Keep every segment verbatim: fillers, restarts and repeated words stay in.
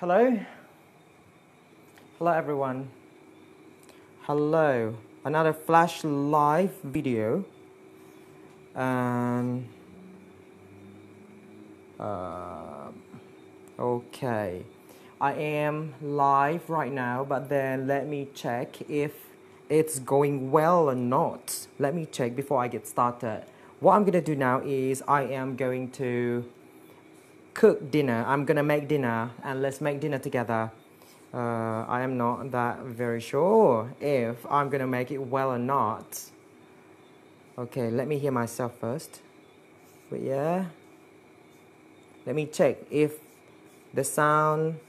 Hello? Hello everyone. Hello. Another flash live video. Um, uh, okay. I am live right now, but then let me check if it's going well or not. Let me check before I get started. What I'm gonna do now is I am going to cook dinner. I'm gonna make dinner and let's make dinner together. uh, I am not that very sure if I'm gonna make it well or not. Okay, let me hear myself first, but yeah, let me check if the sound,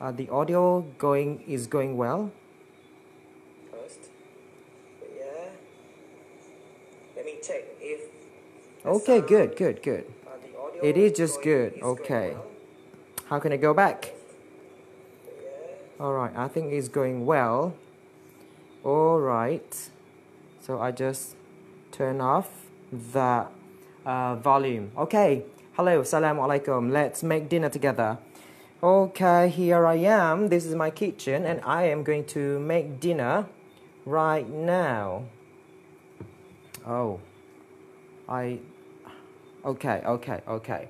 uh, the audio going is going well first, but yeah, let me check if okay sound... good good good It is just good. Okay. How can I go back? Alright, I think it's going well. Alright. So I just turn off the uh, volume. Okay. Hello. Assalamu alaikum. Let's make dinner together. Okay, here I am. This is my kitchen and I am going to make dinner right now. Oh. I... Okay, okay, okay.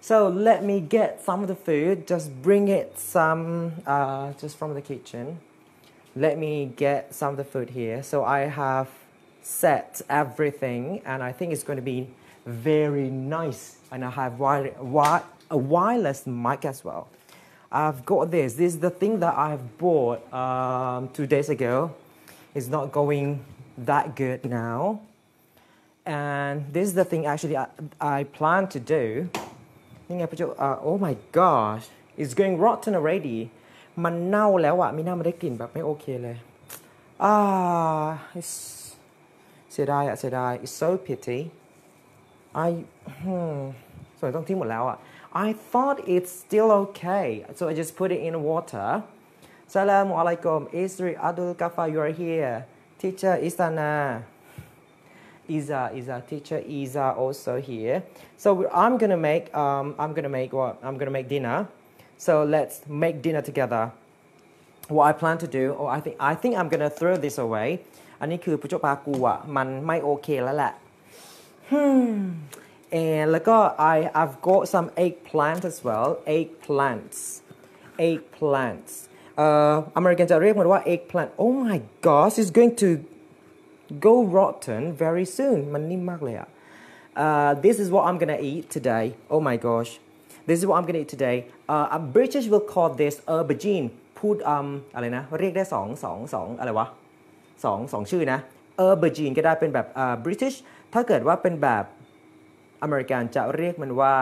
So let me get some of the food. Just bring it some, uh, just from the kitchen. Let me get some of the food here. So I have set everything, and I think it's going to be very nice. And I have wire, wire, a wireless mic as well. I've got this. This is the thing that I've bought um, two days ago. It's not going that good now. And this is the thing actually I, I plan to do. Uh, oh my gosh, it's going rotten already. Ah, it's, it's so pity. I, hmm, sorry, don't think about it. I thought it's still okay, so I just put it in water. Assalamu alaikum, Isri Adul Kafa, you are here. Teacher Istana. Isa, Isa, teacher Isa also here. So I'm gonna make, um, I'm gonna make what? I'm gonna make dinner. So let's make dinner together. What I plan to do, or I think, I think I'm gonna throw this away. Hmm. And look, I, I've got some eggplant as well. Eggplants, eggplants. Uh, American eggplant. Oh my gosh, it's going to go rotten very soon. Uh, this is what I'm gonna eat today. Oh my gosh, this is what I'm gonna eat today. Uh, British will call this aubergine. Put um, อะไรนะ เรียกได้ สอง สอง สอง อะไรวะ สอง สอง ชื่อนะ aubergine ก็ได้เป็นแบบ uh, British ถ้าเกิดว่าเป็นแบบ American จะเรียกมันว่า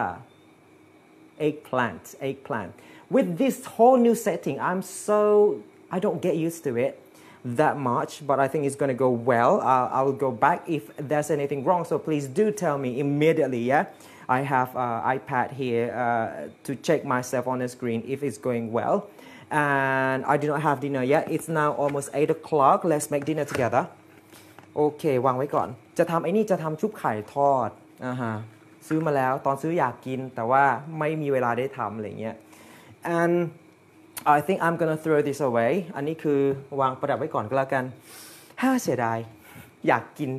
eggplant eggplant. With this whole new setting, I'm so I don't get used to it that much, but I think it's gonna go well. uh, I'll go back if there's anything wrong, so please do tell me immediately. Yeah, I have uh, iPad here uh, to check myself on the screen if it's going well. And I do not have dinner yet. It's now almost eight o'clock. Let's make dinner together. Okay, วางไว้ก่อน จะทำไอ้นี่ จะทำชุบไข่ทอด อ่าฮะ ซื้อมาแล้ว ตอนซื้ออยากกิน แต่ว่าไม่มีเวลาได้ทำอะไรเงี้ย and I think I'm gonna throw this away. อันนี้คือวางประดับไว้ก่อนก็แล้วกัน ฮ่าเสียดาย อยากกิน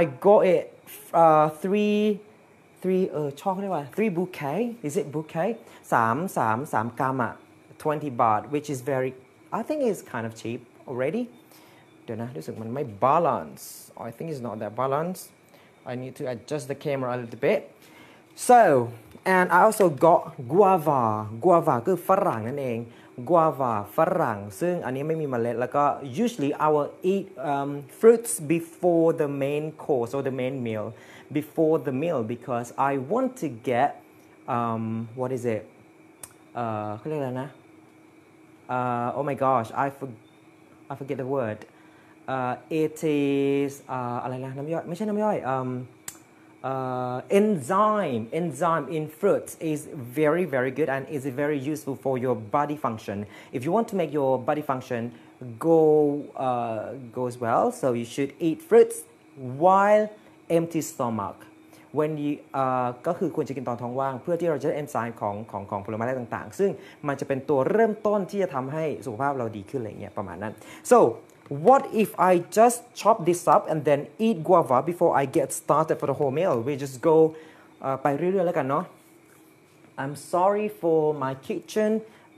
I got it uh, three three เออ ชอบเรียกว่า three bouquet. Is it bouquet? สาม สาม สาม กรัมอ่ะ twenty baht, which is very, I think it's kind of cheap already. เดี๋ยวนะ รู้สึกมันไม่ balance. I think it's not that balanced. I need to adjust the camera a little bit. So, and I also got guava. Guava คือฝรั่งนั่นเอง guava ฝรั่ง ซึ่งอันนี้ไม่มีเมล็ดแล้วก็ usually I will eat um, fruits before the main course or the main meal, before the meal, because I want to get um, what is it? Uh, เขาเรียกอะไรนะ uh, oh my gosh, I for, I forget the word. Uh, it is uh, อะไรนะ น้ำย่อย ไม่ใช่น้ำย่อย um, Uh, enzyme enzyme in fruits is very very good and is very useful for your body function. If you want to make your body function go uh, goes well, so you should eat fruits while empty stomach. when you ก็คือควรจะกินตอนท้องว่างเพื่อที่เราจะได้เอนไซม์ของของของผลไม้และต่างๆซึ่งมันจะเป็นตัวเริ่มต้นที่จะทำให้สุขภาพเราดีขึ้นอะไรเงี้ยประมาณนั้น so what if I just chop this up and then eat guava before I get started for the whole meal we just go ไปเรื่อยๆแล้วกันเนาะ I'm sorry for my kitchen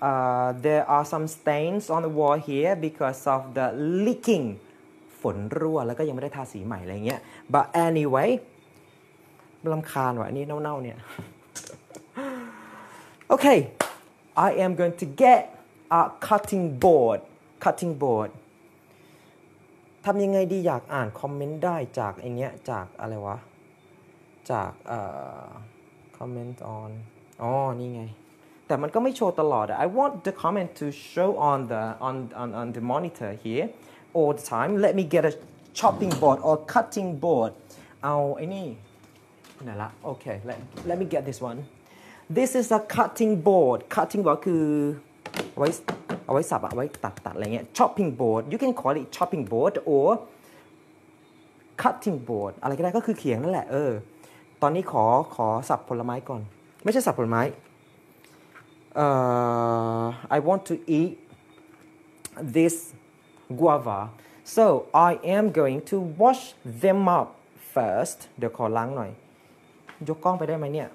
uh, there are some stains on the wall here because of the leakingฝนรั่วแล้วก็ยังไม่ได้ทาสีใหม่อะไรเงี้ย but anyway รำคาญว่ะอันนี้เน่าๆเนี่ย okay I am going to get a cutting board cutting board ทำยังไงดีอยากอ่านคอมเมนต์ได้จากไอเนี้ยจากอะไรวะจากเอ่อ comment on อ๋อนี่ไงแต่มันก็ไม่โชว์ตลอด I want the comment to show on the on on on the monitor here all the time let me get a chopping board or cutting board เอาไอ้นี่นั่นละโอเค let let me get this one this is a cutting board cutting board คือเอาไว้เอาไว้สับเอาไว้ตัดตัดอะไรเงี้ย chopping board you can call it chopping board or cutting board อะไรก็ได้ก็คือเขียงนั่นแหละเออตอนนี้ขอขอสับผลไม้ก่อนไม่ใช่สับผลไม้เอ่อ I want to eat this guava so I am going to wash them up first เดี๋ยวขอล้างหน่อยยกกล้องไปได้ไหมเนี่ย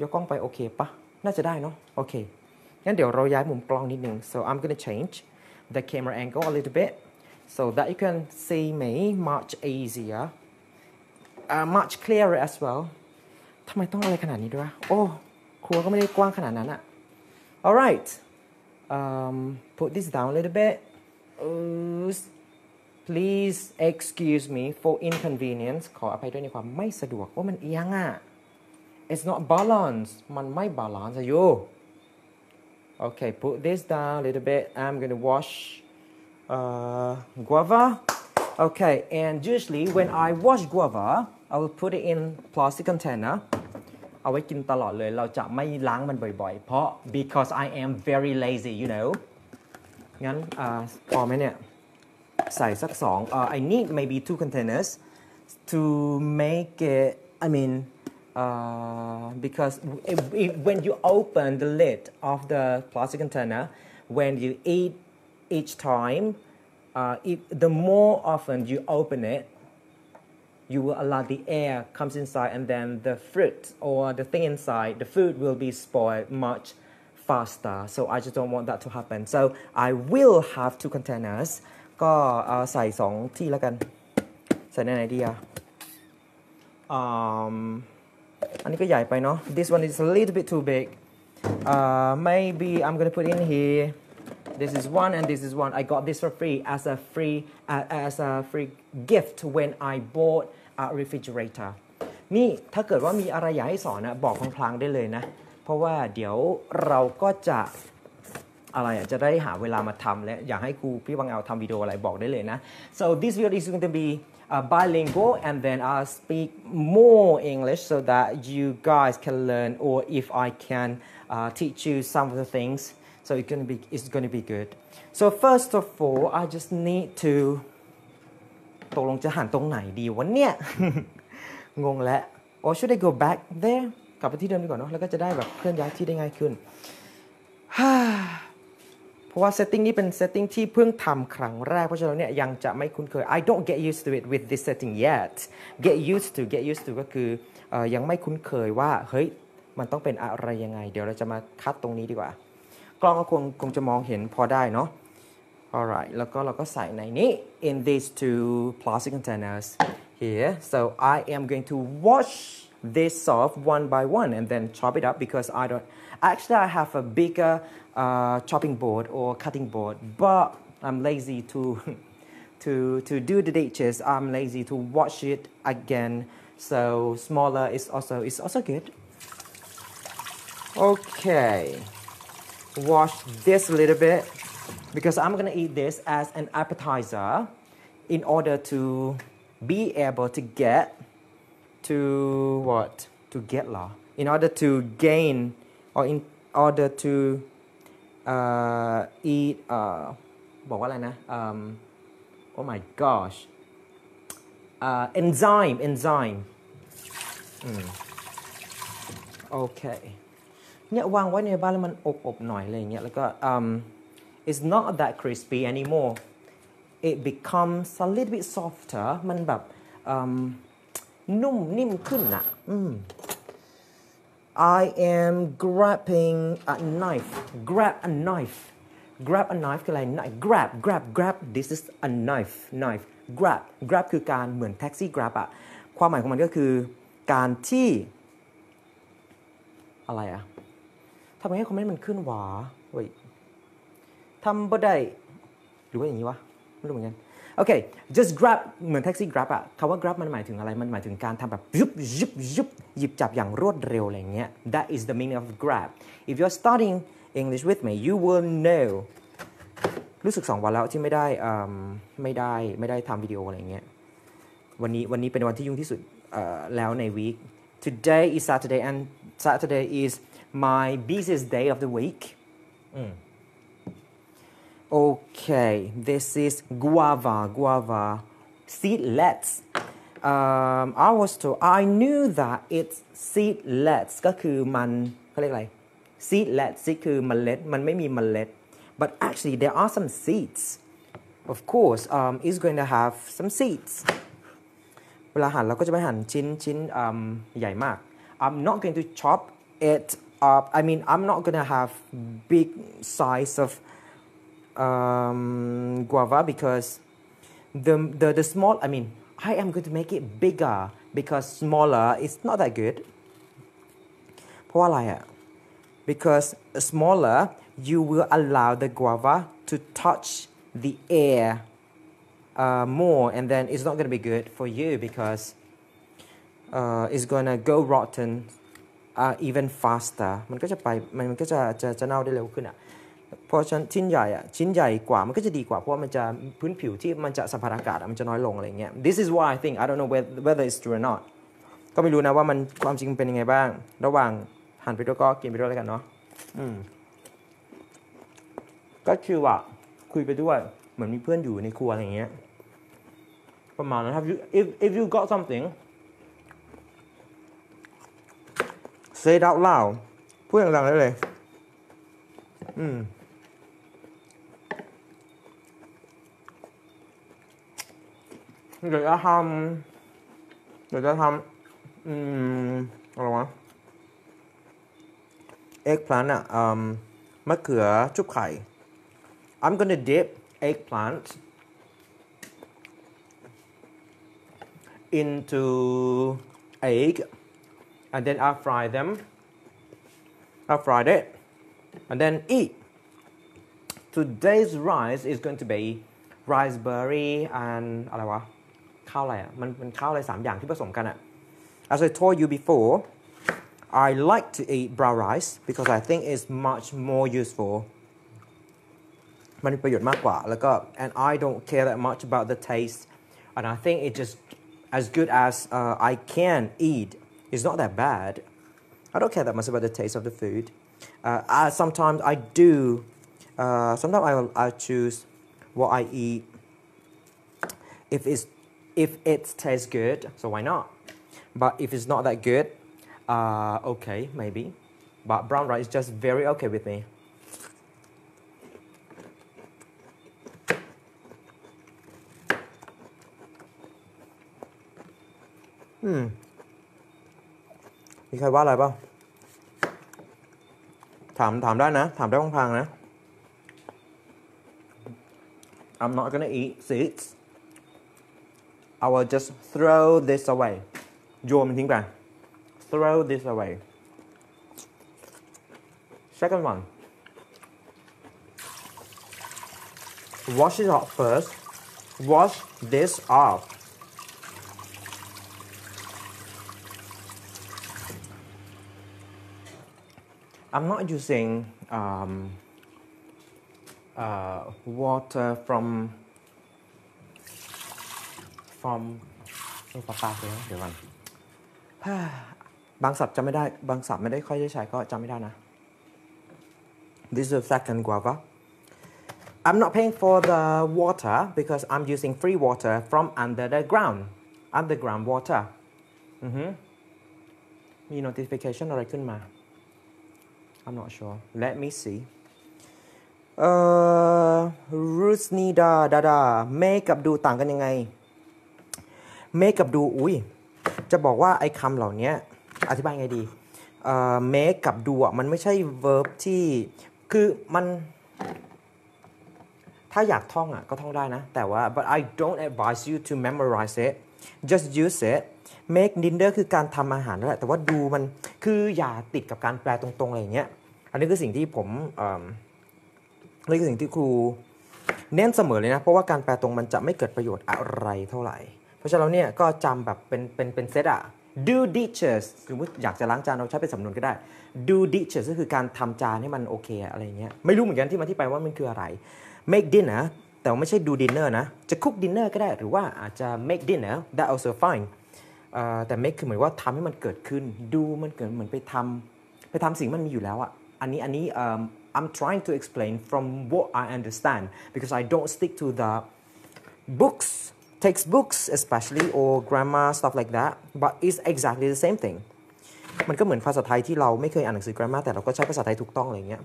ยกกล้องไปโอเคปะน่าจะได้เนาะโอเคงั้นเดี๋ยวเราย้ายมุมกล้องนิดนึง so I'm gonna change the camera angle a little bit so that you can see me much easier uh, much clearer as well ทำไมต้องอะไรขนาดนี้ด้วยโอ้ครัวก็ไม่ได้กว้างขนาดนั้นอะ alright um, put this down a little bit please excuse me for inconvenience ขออภัยด้วยในความไม่สะดวกว่ามันเอียงอ่ะ it's not balanced มันไม่ balance อะ you okay put this down a little bit I'm gonna wash uh, guava okay and usually when I wash guava I will put it in plastic container เอาไว้กินตลอดเลยเราจะไม่ล้างมันบ่อยๆเพราะ because I am very lazy you knowงั้นพอไหมเนี่ยใส่สักสอง I need maybe two containers to make it I mean uh, because if, if, when you open the lid of the plastic container when you eat each time uh, if the more often you open it you will allow the air comes inside and then the fruit or the thing inside the food will be spoiled much.faster so I just don't want that to happen so I will have two containers ก็ใส่สองที่แล้วกันใส่ในไหนดีอ่ะอันนี้ก็ใหญ่ไปเนาะ this one is a little bit too big uh, maybe I'm gonna put in here this is one and this is one I got this for free as a free uh, as a free gift when I bought a refrigerator นี่ถ้าเกิดว่ามีอะไรอยากให้สอนนะบอกพลางๆได้เลยนะเพราะว่าเดี๋ยวเราก็จะอะไรจะได้หาเวลามาทำและอยากให้ครูพี่วังเอาทำวิดีโออะไรบอกได้เลยนะ so this video is going to be uh, bilingual and then I'll speak more English so that you guys can learn or if I can uh, teach you some of the things so it's going to be it's going to be good so first of all I just need to ตกลงจะหันตรงไหนดีวะเนี่ย งงแล้ว or should I go back thereกลับไปที่เดิมดีกว่าเนาะแล้วก็จะได้แบบเคลื่อนย้ายที่ได้ง่ายขึ้นเพราะว่าเซตติ้งนี้เป็นเซตติ้งที่เพิ่งทำครั้งแรกเพราะฉะนั้นเนี่ยยังจะไม่คุ้นเคย I don't get used to it with this setting yet get used to get used to ก็คือยังไม่คุ้นเคยว่าเฮ้ยมันต้องเป็นอะไรยังไงเดี๋ยวเราจะมาคัดตรงนี้ดีกว่ากล้องก็คงคงจะมองเห็นพอได้เนาะ alright แล้วก็เราก็ใส่ในนี้ in these two plastic containers here so I am going to wash this off one by one and then chop it up because I don't actually I have a bigger uh, chopping board or cutting board but I'm lazy to to to do the dishes I'm lazy to wash it again so smaller is also is also good okay wash this a little bit because I'm gonna eat this as an appetizer in order to be able to get to what to get law in order to gain or in order to uh, eat uh, บอกว่าอะไรนะ um, oh my gosh uh, enzyme enzyme อืมโอเคเนี่ยวางไว้ในบ้านแล้วมันอบๆหน่อยอะไรอย่างเงี้ยแล้วก็ um, it's not that crispy anymore it becomes a little bit softer มันแบบ um, นุ่มนิ่มขึ้นอ่ะอืม I am grabbing a knife grab a knife grab a knife คืออะไร grab grab grab this is a knife knife grab grab คือการเหมือนแท็กซี่ grab อะความหมายของมันก็คือการที่อะไรอะทำไมให้คอมเมนต์มันขึ้นหวาเว้ยทำบ่ได้หรือว่าอย่างนี้วะไม่รู้เหมือนกันโอเค just grab เหมือนแท็กซี่ grab อะคำว่า grab มันหมายถึงอะไรมันหมายถึงการทำแบบยุบยุบยุบหยิบจับอย่างรวดเร็วอะไรเงี้ย that is the meaning of grab if you're studying English with me you will know รู้สึกสองวันแล้วที่ไม่ได้ไม่ได้ไม่ได้ทำวิดีโออะไรเงี้ยวันนี้วันนี้เป็นวันที่ยุ่งที่สุดแล้วใน week today is Saturday and Saturday is my busiest day of the week mm. okay this is guava guava seedlets um, I was told I knew that it's seedlets ก็คือมันเขาเรียกอะไร seedlets คือเมล็ดมันไม่มีเมล็ด but actually there are some seeds of course um, it's going to have some seedsเวลาหั่นเราก็จะไม่หั่นชิ้นชิ้นใหญ่มาก I'm not going to chop it up I mean I'm not going to have big size of um, guava because the the the small I mean I am going to make it bigger because smaller is not that good เพราะอะไรอ่ะ because smaller you will allow the guava to touch the air Uh, more and then it's not going to be good for you because uh, it's going to go rotten uh, even faster มันก็จะไปมันก็จะจะจะเน่าได้เร็วขึ้นอ่ะเพราะชิ้นใหญ่อ่ะชิ้นใหญ่กว่ามันก็จะดีกว่าเพราะมันจะพื้นผิวที่มันจะสัมผัสอากาศมันจะน้อยลงอะไรเงี้ย This is what I think I don't know whether it's true or not ก็ไม่รู้นะว่ามันความจริงเป็นยังไงบ้างระหว่างหั่นไปด้วยก็กินไปด้วยแล้วกันเนาะอืมก็คือว่าคุยไปด้วยเหมือนมีเพื่อนอยู่ในครัวอะไรเงี้ยประมาณนั้นครับ if if you got something say it out loud พูดดังๆได้เลยอืมเดี๋ยวจะทำเดี๋ยวจะทำอืมอะไรวะ eggplant อ่ะอืมมะเขือชุบไข่ I'm gonna dip eggplant into egg and then I fry them I fried it and then eat today's rice is going to be rice berry and อะไรวะข้าวอะไรอ่ะมันเป็นข้าวอะไรสามอย่างที่ผสมกันอ่ะ as I told you before I like to eat brown rice because I think it's much more useful มันมีประโยชน์มากกว่าแล้วก็ and I don't care that much about the taste and I think it justAs good as uh, I can eat, it's not that bad. I don't care that much about the taste of the food. Uh, I, sometimes I do. Uh, sometimes I will, I choose what I eat if it's if it tastes good. So why not? But if it's not that good, uh, okay maybe. But brown rice is just very okay with me.อืมมีใครว่าอะไรเปล่าถามถามได้นะถามได้พังๆนะ I'm not gonna eat seeds I will just throw this away โยนมันทิ้งไป throw this away second one wash it off first wash this off I'm not using um, uh, water from from ปลาปลาเลยเดี๋ยวก่อนบางศัพท์จำไม่ได้บางศัพท์ไม่ได้ค่อยได้ใช้ก็จำไม่ได้นะ This is the second guava I'm not paying for the water because I'm using free water from under the ground underground water mm-hmm. มี notification อะไรขึ้นมา I'm not sure let me see เอ่อรูสนีดาดาดาเมคกับดูต่างกันยังไงเมคกับดูอุ้ยจะบอกว่าไอ้คำเหล่านี้อธิบายไงดีเอ่อเมคกับดูอ่ะมันไม่ใช่ verb ที่คือมันถ้าอยากท่องอ่ะก็ท่องได้นะแต่ว่า but I don't advise you to memorize it just use it make dinner คือการทำอาหารนั่นแหละแต่ว่าดูมันคืออย่าติดกับการแปลตรงๆอะไรอย่างเงี้ยอันนี้คือสิ่งที่ผมเอ่อนี่คือสิ่งที่ครูเน้นเสมอเลยนะเพราะว่าการแปลตรงมันจะไม่เกิดประโยชน์อะไรเท่าไหร่เพราะฉะนั้นเนี่ยก็จำแบบเป็นเป็นเป็นเซตอะ do dishes สมมติอยากจะล้างจานเราใช้เป็นสำนวนก็ได้ do dishes ก็คือการทำจานให้มันโอเคอะไรเงี้ยไม่รู้เหมือนกันที่มาที่ไปว่ามันคืออะไร make dinner แต่ไม่ใช่ do dinner นะจะ cook dinner ก็ได้หรือว่าอาจจะ make dinner that also fine แต่ make คือเหมือนว่าทำให้มันเกิดขึ้นดูมันเกิดเหมือนไปทำไปทำสิ่งมันมีอยู่แล้วอะอันนี้อันนี้ um, I'm trying to explain from what I understand because I don't stick to the books textbooks especially or grammar stuff like that but it's exactly the same thing มันก็เหมือนภาษาไทยที่เราไม่เคยอ่านหนังสือ grammar แต่เราก็ใช้ภาษาไทยถูกต้องอะไรเงี้ย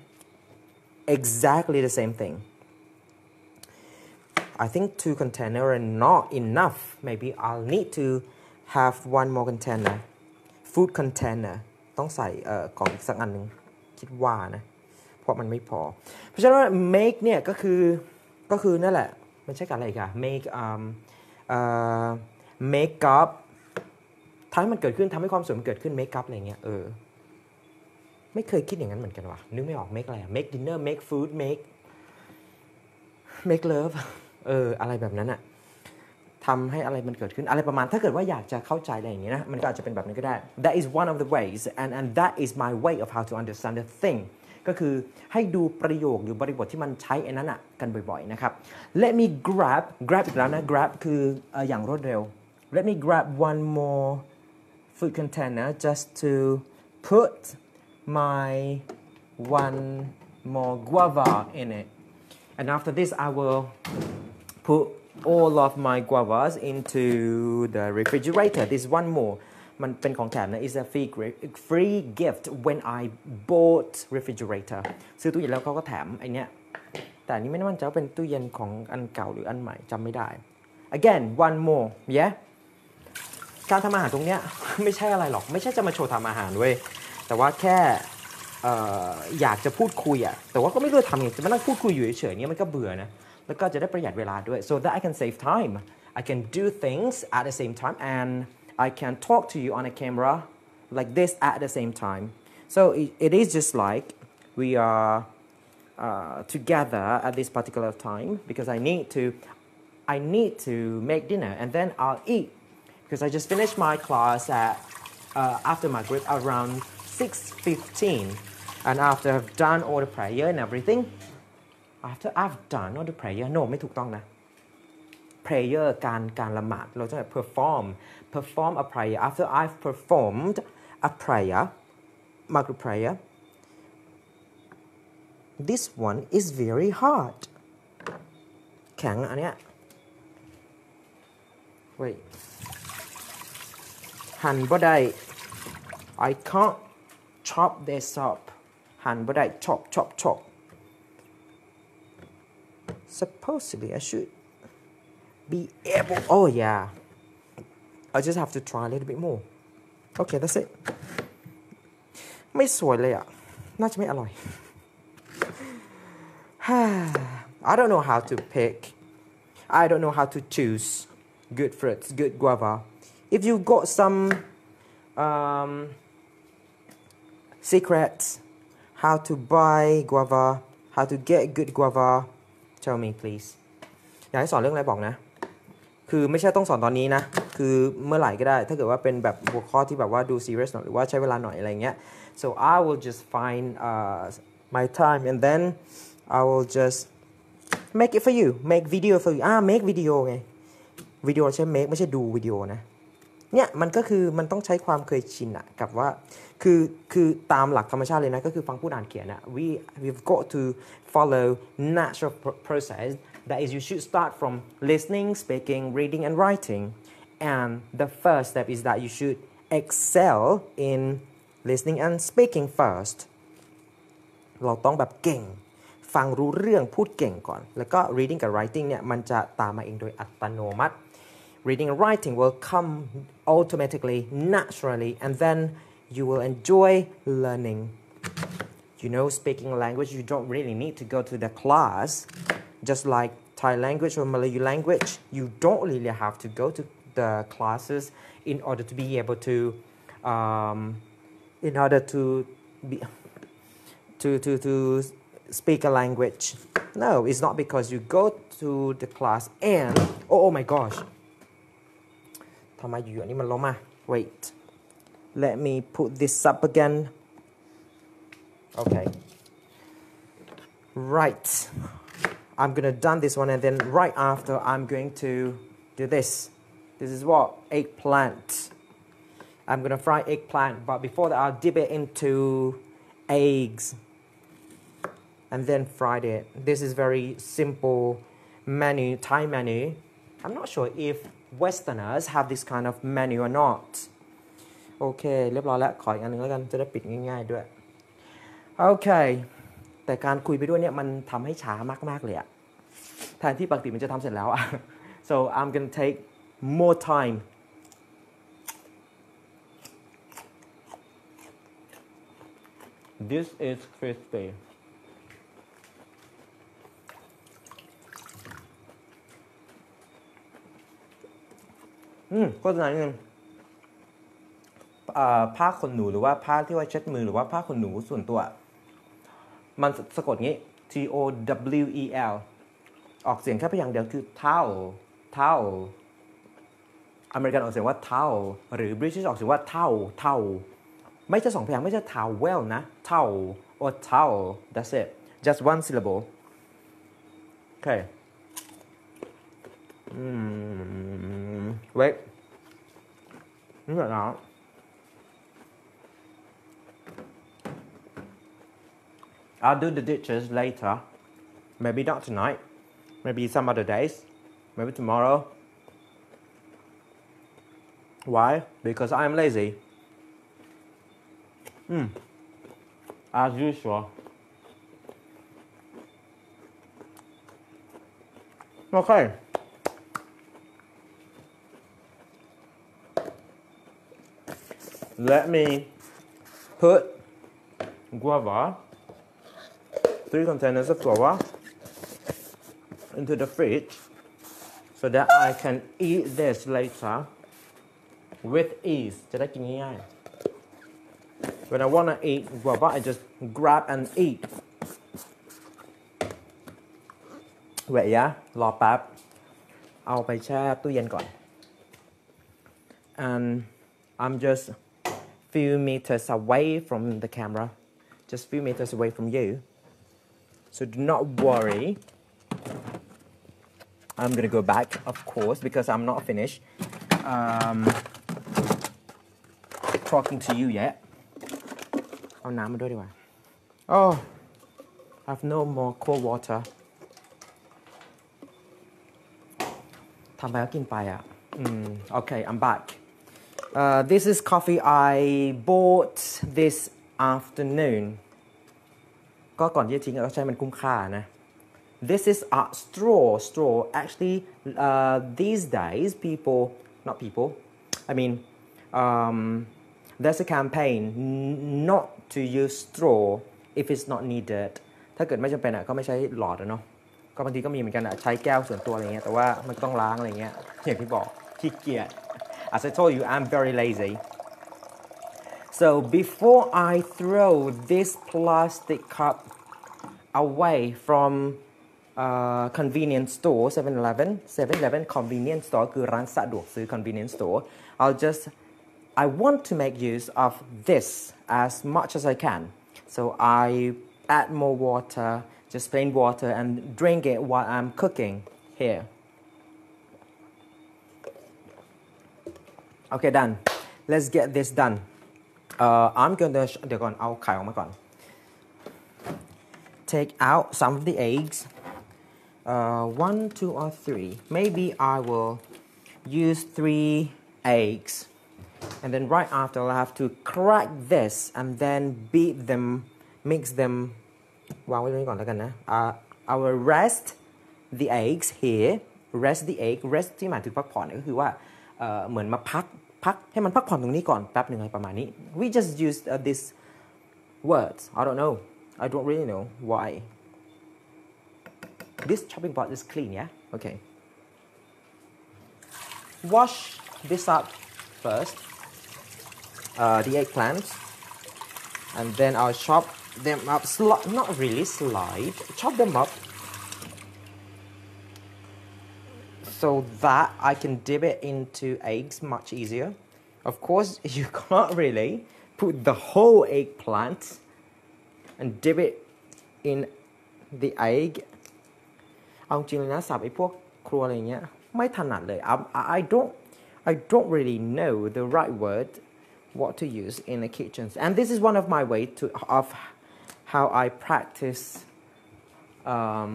exactly the same thing I think two containers are not enough maybe I'll need to have one more container food container ต้องใส่เอ่อกล่องอีกสักอันนึงคิดว่านะเพราะมันไม่พอเพราะฉะนั้น make เนี่ยก็คือก็คือนั่นแหละมันใช้กับอะไรกัน make um uh make up ทำให้มันเกิดขึ้นทำให้ความสวยมันเกิดขึ้น make up อะไรเงี้ยเออไม่เคยคิดอย่างนั้นเหมือนกันว่ะนึกไม่ออก make อะไร make dinner make food make make love เอออะไรแบบนั้นอะทำให้อะไรมันเกิดขึ้นอะไรประมาณถ้าเกิดว่าอยากจะเข้าใจอะไรอย่างนี้นะมันก็อาจจะเป็นแบบนั้นก็ได้ that is one of the ways and and that is my way of how to understand the thingก็คือให้ดูประโยคหรือบริบทที่มันใช้อันนั้นอ่ะกันบ่อยๆนะครับ let me grab grab อีกแล้วนะ grab คืออย่างรวดเร็ว let me grab one more food container just to put my one more guava in it and after this I will put all of my guavas into the refrigerator this one moreมันเป็นของแถมนะ is a free free gift when I bought refrigerator ซื้อตู้เย็นแล้วเขาก็แถมไอเนี้ยแต่นี้ไม่แน่ใจว่าเป็นตู้เย็นของอันเก่าหรืออันใหม่จำไม่ได้ again one more yeah การทำอาหารตรงเนี้ยไม่ใช่อะไรหรอกไม่ใช่จะมาโชว์ทำอาหารเว้ยแต่ว่าแค่เอ่ออยากจะพูดคุยอะแต่ว่าก็ไม่รู้ทำไงจะมานั่งพูดคุยอยู่เฉยๆเนี้ยมันก็เบื่อนะแล้วก็จะได้ประหยัดเวลาด้วย so that I can save time I can do things at the same time and I can talk to you on a camera like this at the same time. So it, it is just like we are uh, together at this particular time because I need to, I need to make dinner and then I'll eat because I just finished my class at uh, after Maghrib around six fifteen and after I've done all the prayer and everything. After I've done all the prayer, no, ไม่ถูกต้องนะprayer การการละหมาดเราจะ perform perform a prayer after I've performed a prayer Maghrib prayer this one is very hard แข็งอันเนี้ย wait หั่นบ่ได้ I can't chop this up หั่นบ่ได้ chop chop chop supposedly I should be able oh yeah I just have to try a little bit more okay that's it ไม่สวยเลยอ่ะน่าจะไม่อร่อย I don't know how to pick I don't know how to choose good fruits good guava if you've got some um, secrets how to buy guava how to get good guava tell me please อยากให้สอนเรื่องอะไรบอกนะคือไม่ใช่ต้องสอนตอนนี้นะคือเมื่อไหร่ก็ได้ถ้าเกิดว่าเป็นแบบหัวข้อที่แบบว่าดู serious หน่อยหรือว่าใช้เวลาหน่อยอะไรเงี้ย so I will just find uh, my time and then I will just make it for you make video for you อ่า make video ไง video ใช่ make ไม่ใช่ดูวิดีโอนะเนี่ยมันก็คือมันต้องใช้ความเคยชินอะกับว่าคือคือตามหลักธรรมชาติเลยนะก็คือฟังพูดอ่านเขียนอะ we we've got to follow natural process that is you should start from listening, speaking, reading and writing and the first step is that you should excel in listening and speaking first เราต้องแบบเก่งฟังรู้เรื่องพูดเก่งก่อนแล้วก็ reading กับ writing เนี่ยมันจะตามมาเองโดยอัตโนมัติ reading and writing will come automatically naturally and then you will enjoy learning you know speaking language you don't really need to go to the class just like Thai language or Malay language you don't really have to go to the classes in order to be able to um, in order to be to to to speak a language no it's not because you go to the class and oh, oh my gosh ทำไมอยู่อันนี้มันลงมา wait let me put this up again okay right I'm gonna done this one and then right after I'm going to do this this is what eggplant I'm gonna fry eggplant but before that I'll dip it into eggs and then fried it. This is very simple menu, Thai menu. I'm not sure if Westerners have this kind of menu or not. Okay, เรียบร้อยแล้วขออีกอันนึงแล้วกันจะได้ปิดง่ายๆด้วย Okay แต่การคุยไปด้วยเนี่ยมันทำให้ช้ามากๆเลยอะแทนที่ปกติมันจะทำเสร็จแล้วอะ So I'm gonna take more time. This is crispy.อืมโฆษณาหนึ่งผ้าขนหนูหรือว่าผ้าที่ไว้เช็ดมือหรือว่าผ้าขนหนูส่วนตัวมันสะกดงี้ T O W E L ออกเสียงแค่พยางค์เดียวคือ towel towel อเมริกันออกเสียงว่า towel หรือบริติชออกเสียงว่า towel towel ไม่ใช่สองพยางค์ไม่ใช่ towel นะ towel or towel that's it just one syllable okay อืมเว้ยนี่แบบนั้น I'll do the dishes later maybe not tonight maybe some other days maybe tomorrow why because I'm lazy mm. as usual โอเคLet me put guava, three containers of guava, into the fridge so that I can eat this later with ease. When I want to eat guava, I just grab and eat. Wait, yeah, รอแป๊บเอาไปแช่ตู้เย็นก่อน and I'm just few meters away from the camera just few meters away from you so do not worry I'm gonna go back of course because I'm not finished um, talking to you yet เอาน้ำมาด้วยดีกว่า oh I have no more cold water ทำไปก็กินไปอ่ะ okay I'm back Uh, this is coffee I bought this afternoon ก็ก่อนที่จะทิ้งเราใช้มันคุ้มค่านะ This is a straw straw actually uh, these days people not people I mean um, there's a campaign not to use straw if it's not needed ถ้าเกิดไม่จำเป็นอ่ะก็ไม่ใช้หลอดนะเนาะก็บางทีก็มีเหมือนกันอ่ะใช้แก้วส่วนตัวอะไรเงี้ยแต่ว่ามันต้องล้างอะไรเงี้ยอย่างที่บอกขี้เกียจAs I told you, I'm very lazy. So before I throw this plastic cup away from uh, convenience store, seven eleven, seven eleven convenience store, คือร้านสะดวกซื้อ convenience store. I'll just, I want to make use of this as much as I can. So I add more water, just plain water, and drink it while I'm cooking here.Okay, done. Let's get this done. Uh, I'm gonna. เดี๋ยวก่อนเอาไข่ออกมาก่อน Take out some of the eggs. Uh, one, two, or three. Maybe I will use three eggs And then right after, I'll have to crack this and then beat them, mix them. Wow, we're going to uh, I will rest the eggs here. Rest the egg. Rest ที่หมายถึงพักผ่อนก็คือว่าเหมือนมาพักพักให้มันพักผ่อนตรงนี้ก่อนแป๊บนึงอะไรประมาณนี้ We just used uh, this word. I don't know. I don't really know why. This chopping board is clean, yeah? Okay. Wash this up first. Uh, the eggplant, and then I'll chop them up. Sli- not really slide. Chop them up. So that I can dip it into eggs much easier. Of course, you can't really put the whole eggplant and dip it in the egg. เอาจริงเลยนะสับไอ้พวกครัวอะไรเงี้ยไม่ถนัดเลย I, I don't I don't really know the right word what to use in the kitchen. And this is one of my way to of how I practice um,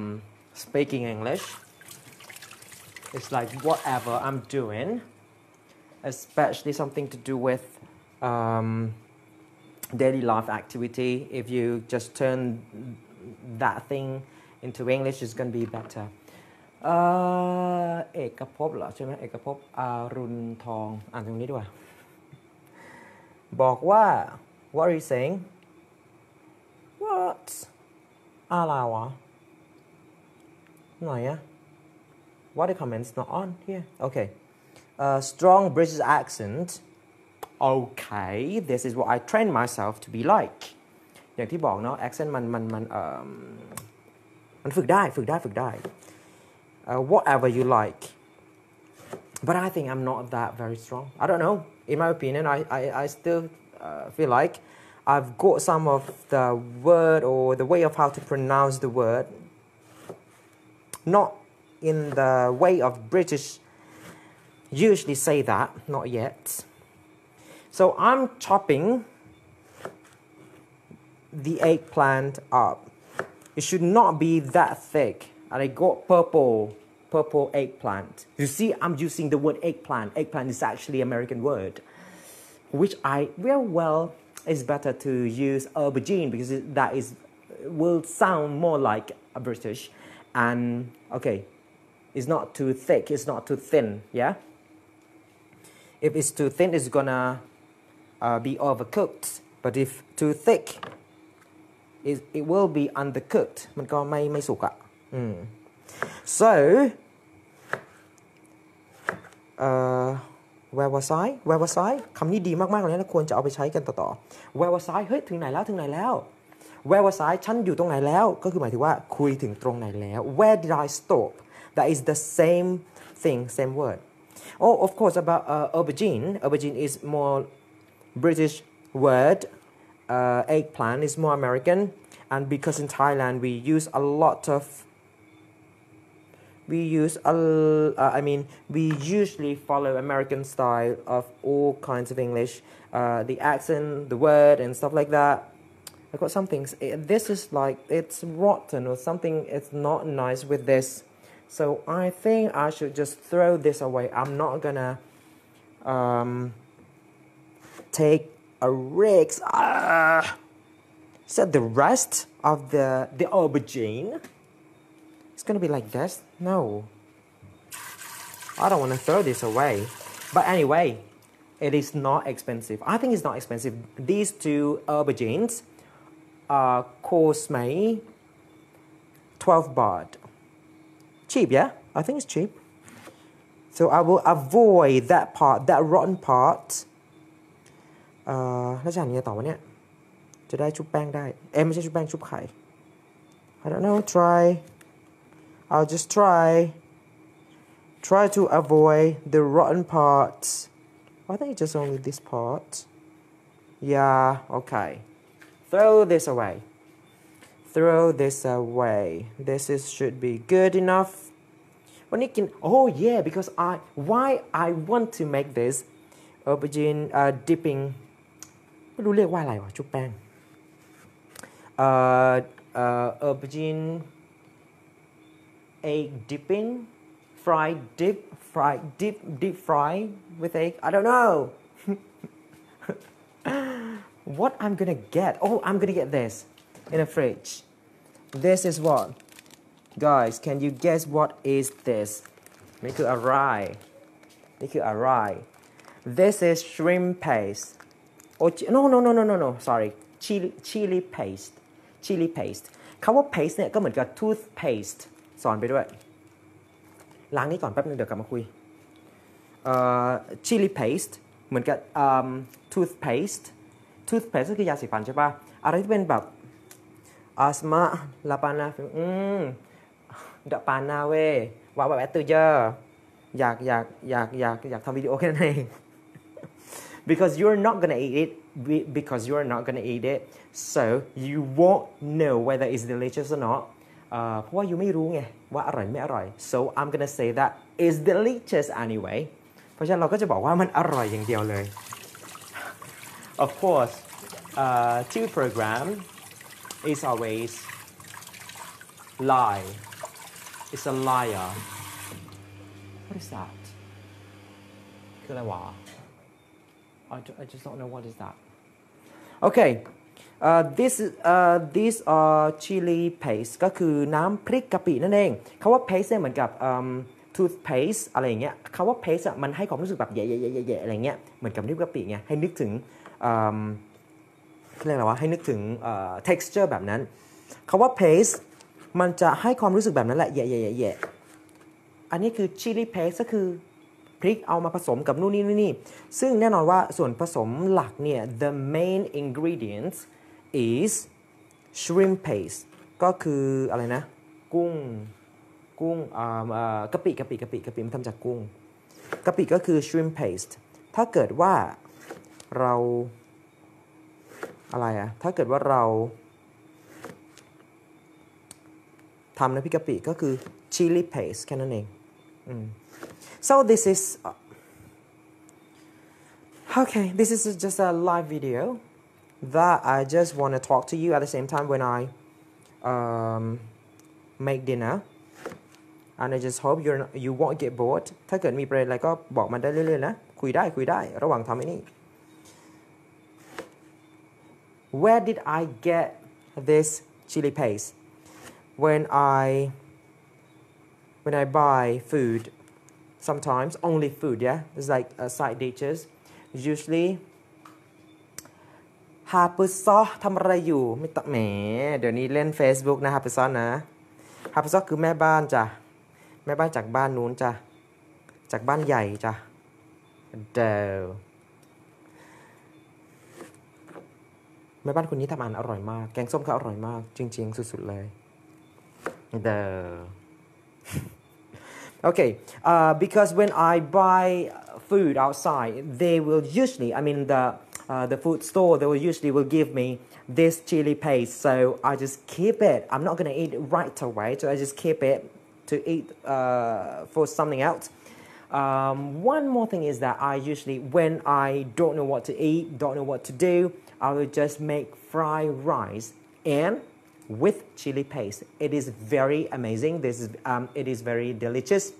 speaking English. It's like whatever I'm doing, especially something to do with um, daily life activity. If you just turn that thing into English, it's going to be better. เอกภพเหรอใช่ไหมเอกภพอรุณทองอ่านตรงนี้ดีกว่าบอกว่า what are you saying what อะไรวะไหนอะ What the comments not on here? Okay. Uh, strong British accent. Okay, this is what I train myself to be like. อย่างที่บอกเนาะ accent มันมันมันเอ่อมันฝึกได้ฝึกได้ฝึกได้ uh, whatever you like. But I think I'm not that very strong. I don't know. In my opinion, I I I still uh, feel like I've got some of the word or the way of how to pronounce the word. Not in the way of British usually say that, not yet. So I'm chopping the eggplant up. It should not be that thick. And I got purple, purple eggplant. You see, I'm using the word eggplant. Eggplant is actually an American word, which I, well, well, it's better to use aubergine because that is, will sound more like a British. And, okay, it's not too thick, it's not too thin, yeah? If it's too thin, it's gonna uh, be overcooked. But if too thick, it, it will be undercooked. มันก็ไม่ไม่สุกอ่ะ mm. So, uh, where was I? Where was I? คำนี้ดีมากๆเลยนะควรจะเอาไปใช้กันต่อๆ Where was I? เฮ้ยถึงไหนแล้วถึงไหนแล้ว Where was I? ฉันอยู่ตรงไหนแล้วก็คือหมายถึงว่าคุยถึงตรงไหนแล้ว Where did I stop?That is the same thing, same word. Oh, of course, about uh, aubergine. Aubergine is more British word. Uh, eggplant is more American. And because in Thailand, we use a lot of... We use, a, uh, I mean, we usually follow American style of all kinds of English. Uh, the accent, the word, and stuff like that. I've got some things. It, this is like, it's rotten or something. It's not nice with this.So I think I should just throw this away. I'm not gonna um, take a risk. Ah! So the rest of the, the aubergine, it's gonna be like this. No, I don't wanna throw this away. But anyway, it is not expensive. I think it's not expensive. These two aubergines uh, cost me twelve baht.Cheap, yeah? I think it's cheap. So I will avoid that part, that rotten part. Uh, how do I do this? To get the bread. Eh, not the bread, the egg. I don't know. Try. I'll just try. Try to avoid the rotten parts. I think it's just only this part. Yeah. Okay. Throw this away.Throw this away. This is, should be good enough. When you can, oh yeah, because I, why I want to make this aubergine uh, dipping, I don't know what to call it. Uh, uh, aubergine egg dipping, fried dip, fried dip, deep fry with egg. I don't know. What I'm gonna get? Oh, I'm gonna get this in a fridge. This is what? Guys, can you guess what is this? Make it a rye. Make it a rye. This is shrimp paste. Oh, no, no, no, no, no, no, sorry. Chili, chili paste. Chili paste. คำว่า paste เนี่ยก็เหมือนกับ toothpaste สอนไปด้วยล้างนี้ก่อนแป๊บนึงเดี๋ยวกลับมาคุย uh, chili paste เหมือนกับ um, toothpaste toothpaste ก็คือยาสีฟันใช่ป่ะอะไรที่เป็นแบบ asma la pana อืม da pana เว้ย wow wow tujer อยากอยากอยากอยากอยากทำวิดีโอแค่นั้นเอง because you're not gonna eat it because you're not gonna eat it so you won't know whether it's delicious or not เพราะว่ายูไม่รู้ไงว่าอร่อยไม่อร่อย so I'm gonna say that it's delicious anyway เพราะฉะนั้นเราก็จะบอกว่ามันอร่อยอย่างเดียวเลย of course uh, to program is always lie it's a liar what is that คืออะไรวะ I, I just don't know what is that. Okay, uh, this uh, these are chili paste. ก็คือน้ำพริกกะปินั่นเองคำว่า paste เนี่ยเหมือนกับ um, toothpaste อะไรอย่างเงี้ยคำว่า paste อะมันให้ความรู้สึกแบบแย่ๆๆๆอะไรเงี้ยเหมือนกับน้ำพริกกะปิไงให้นึกถึง um, เรียกอะไรวะให้นึกถึง uh, texture แบบนั้นคำว่า paste มันจะให้ความรู้สึกแบบนั้นแหละแย่ๆๆๆอันนี้คือ chili paste ก็คือ พริกเอามาผสมกับนู่นนี่นี่ซึ่งแน่นอนว่าส่วนผสมหลักเนี่ย the main ingredients is shrimp paste ก็คืออะไรนะกุ้งกุ้งกะปิกะปิกะปิกะปิมันทำจากกุ้งกะปิก็คือ shrimp paste ถ้าเกิดว่าเราอะไรอะถ้าเกิดว่าเราทำน้ำพริกกะปิก็คือ chili paste แค่นั้นเอง So this is okay. This is just a live video that I just want to talk to you at the same time when I um, make dinner, and I just hope you're not, you won't get bored. ถ้าเกิดมีประเด็นอะไรก็บอกมันได้เรื่อยๆนะคุยได้คุยได้ระหว่างทำไอ้นี่ Where did I get this chili paste? When I when I buy food. Sometimes only food, yeah. It's like uh, side dishes. Usually, ฮาปุซอทำอะไรอยู่ไม่ตัดแหมเดี๋ยวนี้เล่น Facebook นะฮาปุซอคือแม่บ้านจ้ะแม่บ้านจากบ้านนู้นจ้ะจากบ้านใหญ่จ้ะเดอแม่บ้านคนนี้ทำอาหารอร่อยมากแกงส้มเขาอร่อยมากจริงๆสุดๆเลยเดอ Okay, uh, because when I buy food outside, they will usually, I mean the, uh, the food store, they will usually will give me this chili paste. So I just keep it. I'm not going to eat it right away. So I just keep it to eat uh, for something else. Um, one more thing is that I usually, when I don't know what to eat, don't know what to do, I will just make fried rice and with chili paste. It is very amazing. This is um, it is very delicious,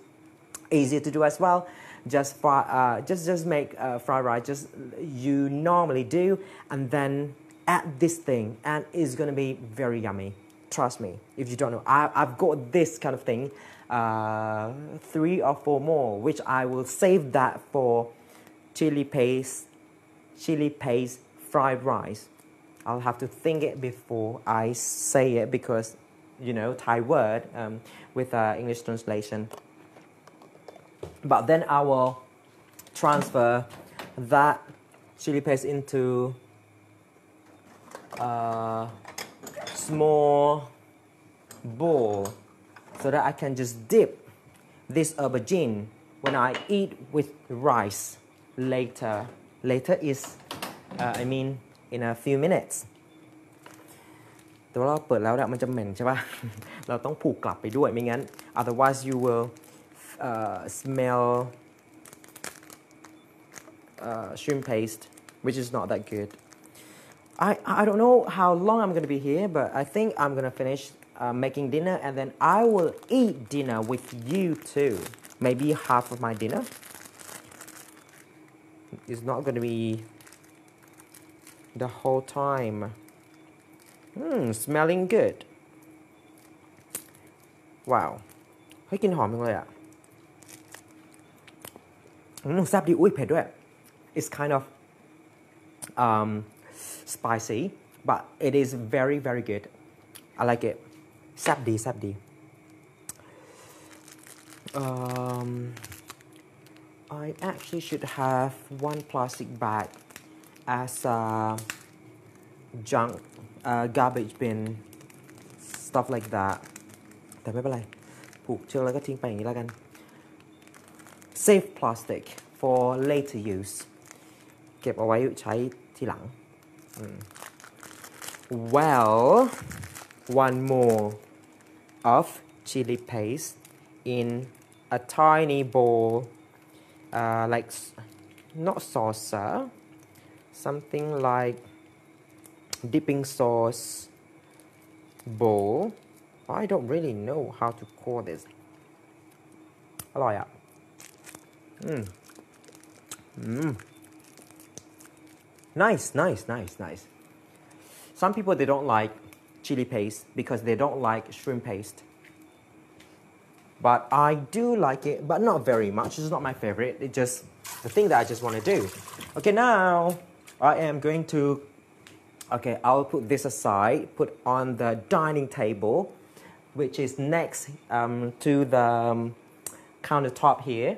easy to do as well. Just fry, uh, just just make uh, fried rice just you normally do, and then add this thing, and it's gonna be very yummy. Trust me. If you don't know, I, I've got this kind of thing, uh, three or four more, which I will save that for chili paste, chili paste fried rice. I'll have to think it before I say it because, you know, Thai word um, with uh, English translation. But then I will transfer that chili paste into a small bowl so that I can just dip this aubergine when I eat with rice later. Later is, uh, I mean, in a few minutes แต่ว่าเราเปิดแล้วเนี่ยมันจะเหม็นใช่ป่ะ เราต้องผูกกลับไปด้วยไม่งั้น otherwise you will uh, smell uh, shrimp paste which is not that good I, I don't know how long I'm gonna be here but I think I'm gonna finish uh, making dinner and then I will eat dinner with you too maybe half of my dinner it's not gonna be the whole time. Hmm, smelling good. Wow. เฮ้ยกลิ่นหอมจังเลยอ่ะ อืม แซ่บดี อุ้ย เผ็ดด้วย It's kind of um spicy but it is very very good. I like it. แซ่บดี แซ่บดี um I actually should have one plastic bag as a junk uh, garbage bin, stuff like that. แต่ไม่เป็นไรผูกเชือกแล้วก็ทิ้งไปอย่างนี้แล้วกัน Save plastic for later use เก็บเอาไว้ใช้ทีหลัง Well, one more of chili paste in a tiny bowl, uh, like not saucer, something like dipping sauce bowl. I don't really know how to call this. อร่อยอ่ะ อืม อืม Nice, nice, nice, nice. Some people they don't like chili paste because they don't like shrimp paste. But I do like it, but not very much. It's not my favorite. It's just the thing that I just want to do. Okay, now I am going to. Okay, I'll put this aside. Put on the dining table. Which is next um, to the um, countertop here,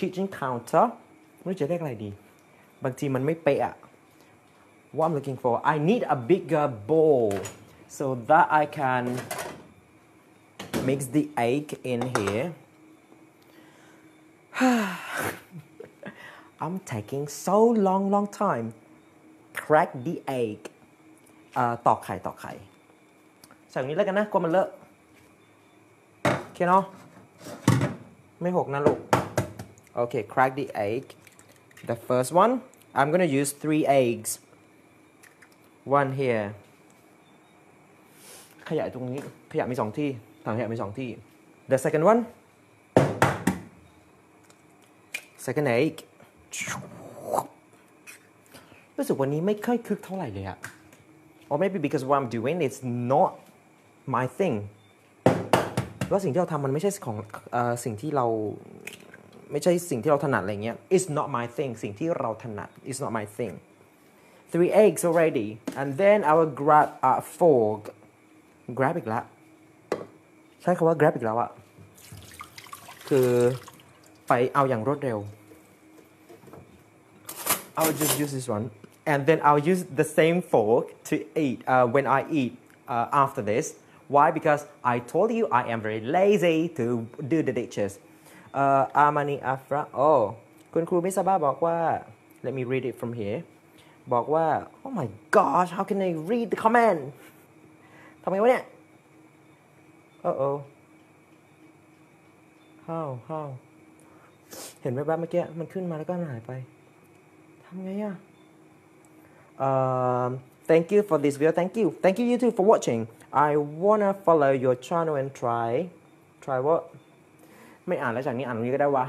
kitchen counter. What do you call it? Sometimes it's not right. What I'm looking for, I need a bigger bowl so that I can mix the egg in here. I'm taking so long, long time. Crack the egg. Uh, ตอกไข่ตอกไข่ใส่อย่างนี้แล้วกันนะกลัวมันเลอะโอเคเนาะไม่หกนะลูกโอเค crack the egg the first one I'm gonna use three eggs one here ขยะตรงนี้ขยะมีสองที่ถังขยะมีสองที่ the second one second egg รู้สึกวันนี้ไม่ค่อยคึกเท่าไหร่เลยอะ or maybe because what I'm doing it's not my thing แล้วสิ่งที่เราทำมันไม่ใช่ของสิ่งที่เราไม่ใช่สิ่งที่เราถนัดอะไรเงี้ย it's not my thing สิ่งที่เราถนัด it's not my thing three eggs already and then I will grab a fork grab อีกแล้วใช้คำว่า grab อีกแล้วอะคือไปเอาอย่างรวดเร็ว I will just use this one and then I'll use the same fork to eat uh, when I eat uh, after this. Why? Because I told you I am very lazy to do the dishes. Uh, Amani Afra. Oh, คุณครูมิซาบะบอกว่า Let me read it from here. บอกว่า Oh my gosh, how can I read the comment? ทำไงวะเนี่ย Oh oh. How how? เห็นไหมบ้างเมื่อกี้มันขึ้นมาแล้วก็หายไปทำไงอ่ะ Um, thank you for this video. Thank you. Thank you YouTube for watching.I wanna follow your channel and try try what ไม่อ่านแล้วจากนี้อ่านตรงนี้ก็ได้ว่า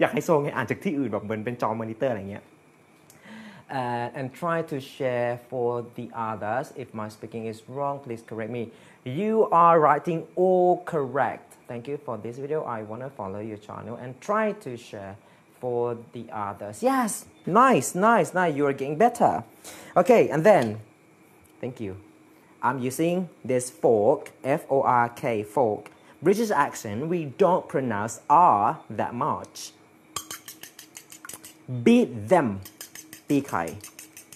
อยากให้โซงให้อ่านจากที่อื่นแบบเหมือนเป็นจอมอนิเตอร์อะไรเงี้ย and try to share for the others if my speaking is wrong please correct me you are writing all correct thank you for this video I wanna follow your channel and try to share for the others yes nice nice nice you are getting better okay and then thank you I'm using this fork, F O R K, fork. British accent, we don't pronounce R that much. Beat them. ตีไข่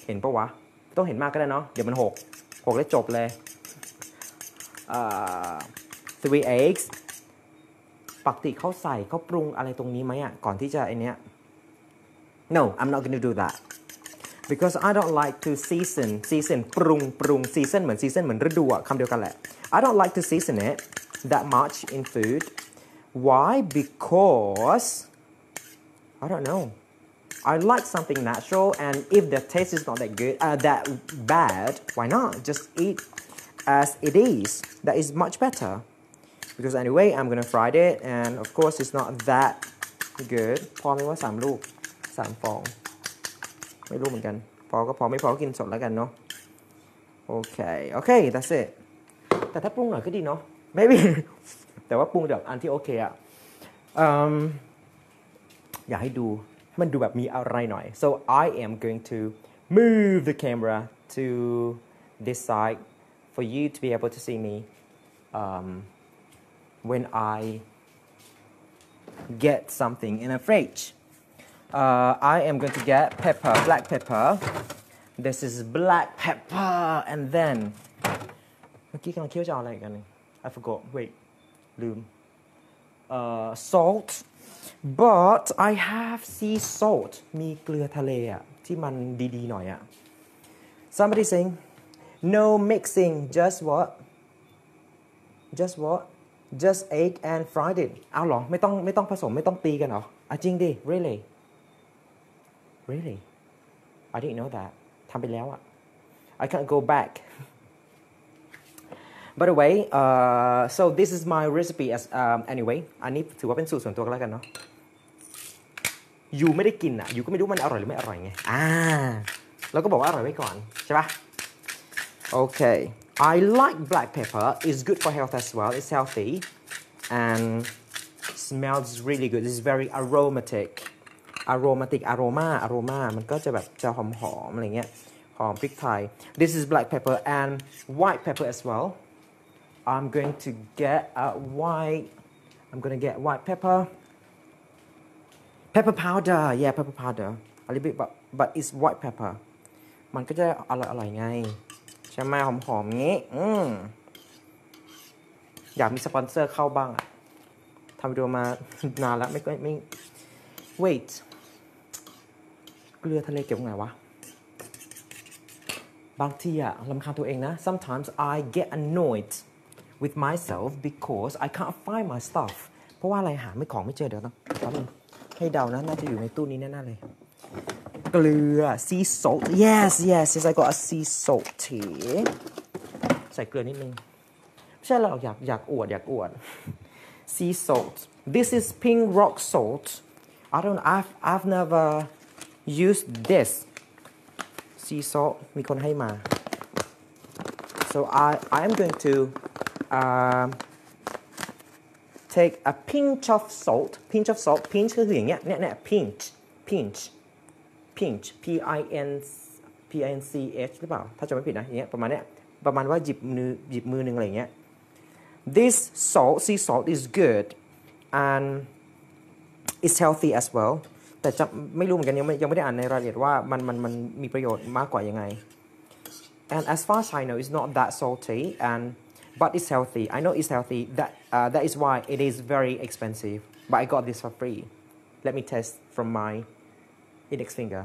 เห็นปะวะต้องเห็นมากก็ได้เนาะเดี๋ยวมันหกหกแล้วจบเลย uh, three eggs. ปกติเขาใส่เขาปรุงอะไรตรงนี้ไหมอ่ะก่อนที่จะไอเนี้ย No, I'm not gonna do that.Because I don't like to season season ปรุงปรุง season เหมือน season เหมือนฤดูอะคำเดียวกันแหละ I don't like to season it that much in food. Why? Because I don't know. I like something natural, and if the taste is not that good, uh, that bad, why not just eat as it is? That is much better. Because anyway, I'm gonna fry it, and of course, it's not that good. พอไหมว่าสามลูกสามฟองไม่รู้เหมือนกัน พอก็พอไม่พอกินสดแล้วกันเนาะโอเคโอเค that's it แต่ถ้าปรุงหน่อยก็ดีเนาะ maybe แต่ว่าปรุงแบบอันที่โอเคอะอยากให้ดูให้มันดูแบบมีอะไรหน่อย so I am going to move the camera to this side for you to be able to see me um, when I get something in a fridge uh, I am going to get pepper black pepper this is black pepper and then เมื่อกี้กำลังเคี้ยวจะเอาอะไรกัน I forgot wait ลืม uh, salt but I have sea salt มีเกลือทะเลอะที่มันดีๆหน่อยอะ somebody saying no mixing just what just what just egg and fried it เอาหรอไม่ต้องไม่ต้องผสมไม่ต้องตีกันหรออ่ะจริงดิ really really I didn't know that ทำไปแล้วอะ I can't go back by the way uh, so this is my recipe as um, anyway อันนี้ถือว่าเป็นสูตรส่วนตัวก็แล้วกันเนาะยูไม่ได้กินอ่ะยูก็ไม่รู้มันอร่อยหรือไม่อร่อยไงอ่าแล้วก็บอกว่าอร่อยไว้ก่อนใช่ปะโอเค I like black pepper it's good for health as well it's healthy and smells really good it's very aromatic aromatic aroma aroma มันก็จะแบบจะหอมหอมอะไรเงี้ยหอมพริกไทย this is black pepper and white pepper as well I'm going to get a white I'm going to get white pepper pepper powder yeah pepper powder a little bit but but it's white pepper มันก็จะอร่อยอร่อยไงใช่ไหมหอมหอมงี้อืมอยากมีสปอนเซอร์เข้าบ้างอะทำวิดีโอมานานแล้วไม่ไม่ wait เกลือทะเลเก็บไงวะบางทีอะรำคาญตัวเองนะ sometimes I get annoyed with myself because I can't find my stuff เพราะว่าอะไรหาไม่ของไม่เจอเดี๋ยวต้องให้เดานะน่าจะอยู่ในตู้นี้แน่ๆเลยเกลือ sea salt yes yes yes I got a sea salt tea ใส่เกลือนิดนึงไม่ใช่เราอยากอยากอวดอยากอวด sea salt this is pink rock salt I don't I've I've never used this sea salt มีคนให้มา so I I am going to uh,take a pinch of salt pinch of salt pinch ก็คืออย่างเงี้ยเนี่ยเนี่ย pinch pinch pinch p i n p i n c h หรือเปล่าถ้าจำไม่ผิดนะอย่างเงี้ยประมาณเนี้ยประมาณว่าหยิบมือหยิบมือหนึ่งอะไรอย่างเงี้ย this salt sea salt is good and it's healthy as well แต่จะไม่รู้เหมือนกันยังไม่ยังไม่ได้อ่านในรายละเอียดว่ามันมันมันมีประโยชน์มากกว่ายังไง and as far as I know it's not that salty and but it's healthy I know it's healthy that uh, that is why it is very expensive but I got this for free let me test from my index finger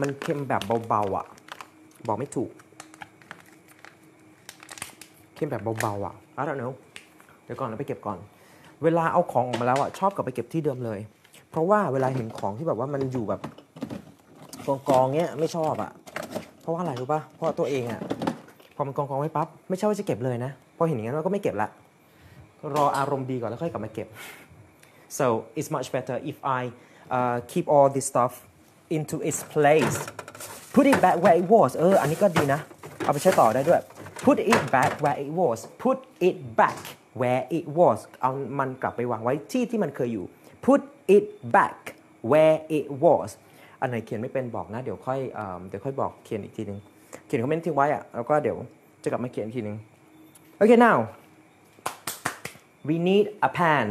มันเค็มแบบเบาๆอ่ะบอกไม่ถูกเค็มแบบเบาๆอ่ะ I don't know เดี๋ยวก่อนเราไปเก็บก่อนเวลาเอาของออกมาแล้วอ่ะชอบกลับไปเก็บที่เดิมเลยเพราะว่าเวลาเห็นของที่แบบว่ามันอยู่แบบกองๆเงี้ยไม่ชอบอ่ะเพราะว่าอะไรรู้ป่ะเพราะตัวเองอะพอมันกองกองไว้ปั๊บไม่ใช่ว่าจะเก็บเลยนะพอเห็นอย่างนั้นเราก็ไม่เก็บละรออารมณ์ดีก่อนแล้วค่อยกลับมาเก็บ so it's much better if I uh, keep all this stuff into its place put it back where it was เอออันนี้ก็ดีนะเอาไปใช้ต่อได้ด้วย put it back where it was put it back where it was เอามันกลับไปวางไว้ที่ที่มันเคยอยู่ put it back where it wasอันไหนเขียนไม่เป็นบอกนะเดี๋ยวค่อย เอ่อ เดี๋ยวค่อยบอกเขียนอีกทีนึงเขียนคอมเมนต์ทิ้งไว้อะแล้วก็เดี๋ยวจะกลับมาเขียนอีกทีนึงโอเค now we need a pan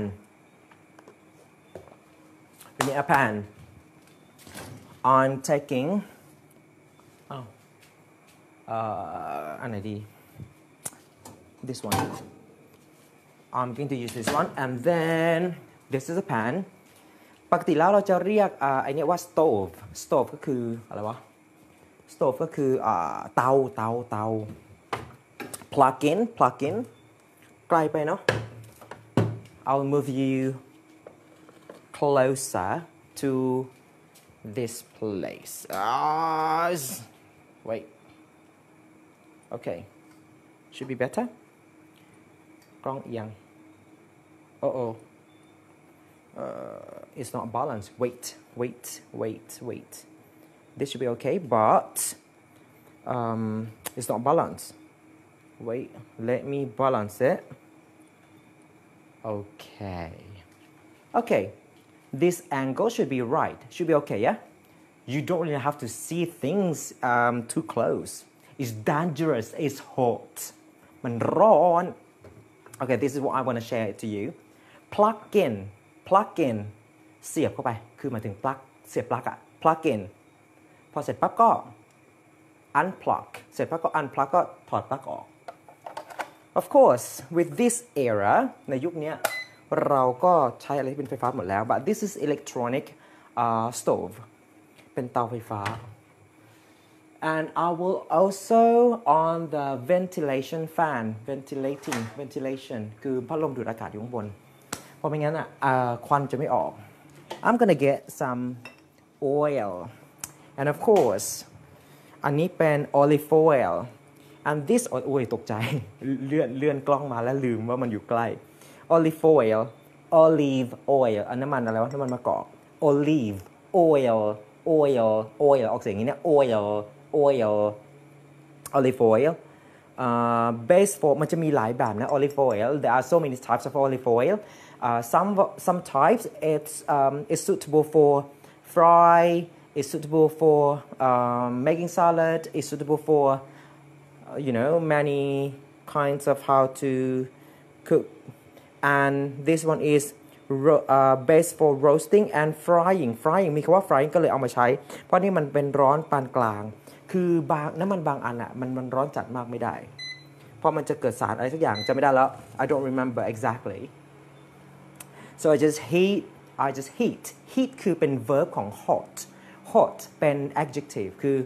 we need a pan I'm taking อ้าวเอ่ออันไหนดี this one I'm going to use this one and then this is a panปกติแล้วเราจะเรียกไอเนี้ยว่า stove stove ก็คืออะไรวะ stove ก็คือเตาเตาเตา plug in plug in ไกลไปเนาะ I'll move you closer to this place ah wait okay should be better กล้องเอียงโอ้โอ uh, it's not balanced. Wait, wait, wait, wait. This should be okay, but um, it's not balanced. Wait, let me balance it. Okay. Okay, this angle should be right. Should be okay, yeah? You don't really have to see things um, too close. It's dangerous, it's hot. Man ron. Okay, this is what I want to share to you. Plug in, plug in. เสียบเข้าไป คือหมายถึง plug เสียบ plug อะ plug in พอเสร็จปั๊บก็ unplug เสร็จปั๊บก็ unplug ก็ถอด plug ออก Of course with this era ในยุคนี้เราก็ใช้อะไรที่เป็นไฟฟ้าหมดแล้ว but this is electronic uh, stove เป็นเตาไฟฟ้า and I will also on the ventilation fan ventilating ventilation คือพัดลมดูดอากาศอยู่ข้างบนเพราะไม่งั้นอ่ะควันจะไม่ออก I'm gonna get some oil and of course อันนี้เป็น olive oil and this โอ้ยตกใจเลื่อนเลื่อนกล้องมาแล้วลืมว่ามันอยู่ใกล้ olive oil olive oil อันน้ำมันอะไรวะน้ำมันมะกอก olive oil oil oil ออกเสียงอย่างนี้เนี่ย oil oil olive oil uh, base for มันจะมีหลายแบบนะ olive oil there are so many types of olive oil uh, some some types it's um, it's suitable for fry it's suitable for um, making salad it's suitable for you know many kinds of how to cook and this one is uh, best for roasting and frying frying มีคำว่า frying ก็เลยเอามาใช้เพราะนี่มันเป็นร้อนปานกลางคือบางน้ำมันบางอันอะมันมันร้อนจัดมากไม่ได้เพราะมันจะเกิดสารอะไรสักอย่างจะไม่ได้แล้ว I don't remember exactly so I just heat I just heat heat คือเป็น verb ของ hot hot เป็น adjective คือ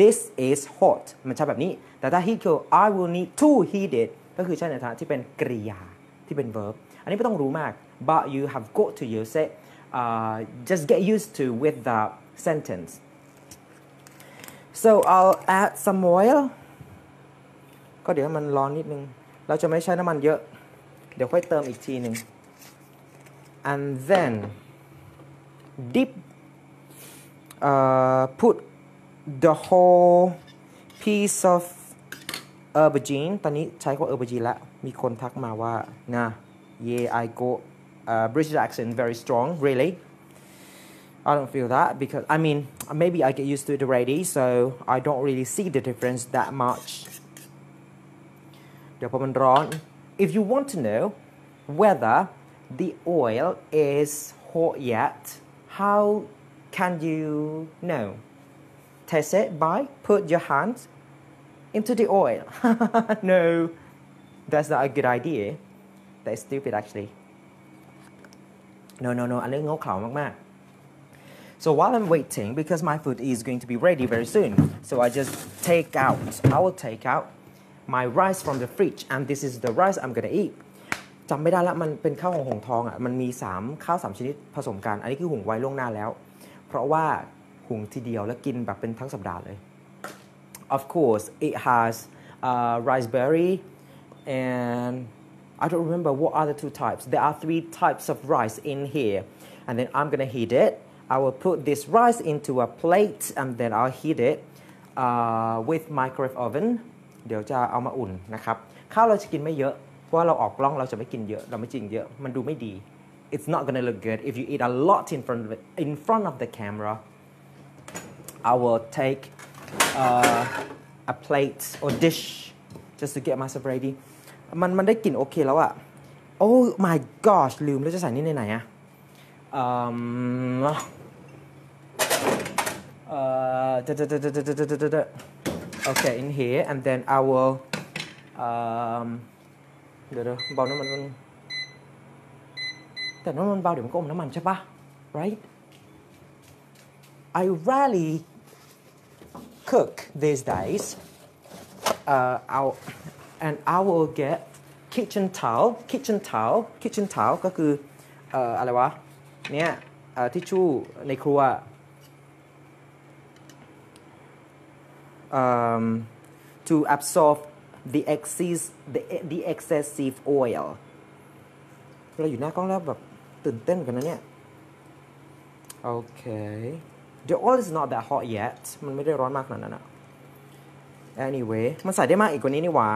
this is hot มันใช้แบบนี้แต่ถ้า heat คือ I will need to heat it ก็คือใช้ในฐานะที่เป็นกริยาที่เป็น verb อันนี้ไม่ต้องรู้มาก but you have got to use it uh, just get used to with the sentence so I'll add some oil ก็เดี๋ยวมันร้อนนิดนึงเราจะไม่ใช้น้ำมันเยอะเดี๋ยวค่อยเติมอีกทีนึง and then dip uh, put the whole piece of aubergine ตอนนี้ใช้คำว่า aubergine แล้วมีคนทักมาว่านะ yeah I go uh, British accent very strong really I don't feel that because I mean maybe I get used to it already so I don't really see the difference that much เดี๋ยวพอมันร้อน if you want to know whether the oil is hot yet how can you know test it by put your hands into the oil no that's not a good idea that's stupid actually no no no อันนี้โง่เขลามากๆ so while I'm waiting because my food is going to be ready very soon so I just take out I will take out my rice from the fridge and this is the rice I'm gonna eat จำไม่ได้ละมันเป็นข้าวหงทองอ่ะมันมีสามข้าวสามชนิดผสมกันอันนี้คือหุงไว้ล่วงหน้าแล้วเพราะว่าหุงทีเดียวแล้วกินแบบเป็นทั้งสัปดาห์เลยOf course, it has uh, riceberry, and I don't remember what other two types. There are three types of rice in here, and then I'm gonna heat it. I will put this rice into a plate, and then I'll heat it uh, with microwave oven. เดี๋ยวจะเอามาอุ่นนะครับข้าวเราจะกินไม่เยอะเพราะเราออกกล้องเราจะไม่กินเยอะเราไม่จริงเยอะมันดูไม่ดี It's not gonna look good if you eat a lot in front of it, in front of the camera. I will take.Uh, a plate or dish just to get myself ready มันมันได้กลิ่นโอเคแล้วอ่ะ oh my gosh ลืมแล้วจะใส่นี่ในไหนอ่ะ um, uh, okay in here and then I will um, เดี๋ยวๆเบาน้ำมันแต่น้ำมันเบาเดี๋ยวมันก็อมน้ำมันใช่ปะ right I rarely cook these days uh, I'll, and I will get kitchen towel kitchen towel kitchen towel ก็คืออะไรวะเนี่ยทิชชู่ในครัว um, to absorb the excess the the excessive oil เราอยู่หน้ากล้องแล้วแบบ ตื่นเต้นกันนะเนี่ยโอเค the oil is not that hot yet มันไม่ได้ร้อนมากขนาดนั้นอะ anyway มันใส่ได้มากอีกกว่านี้นี่หว่า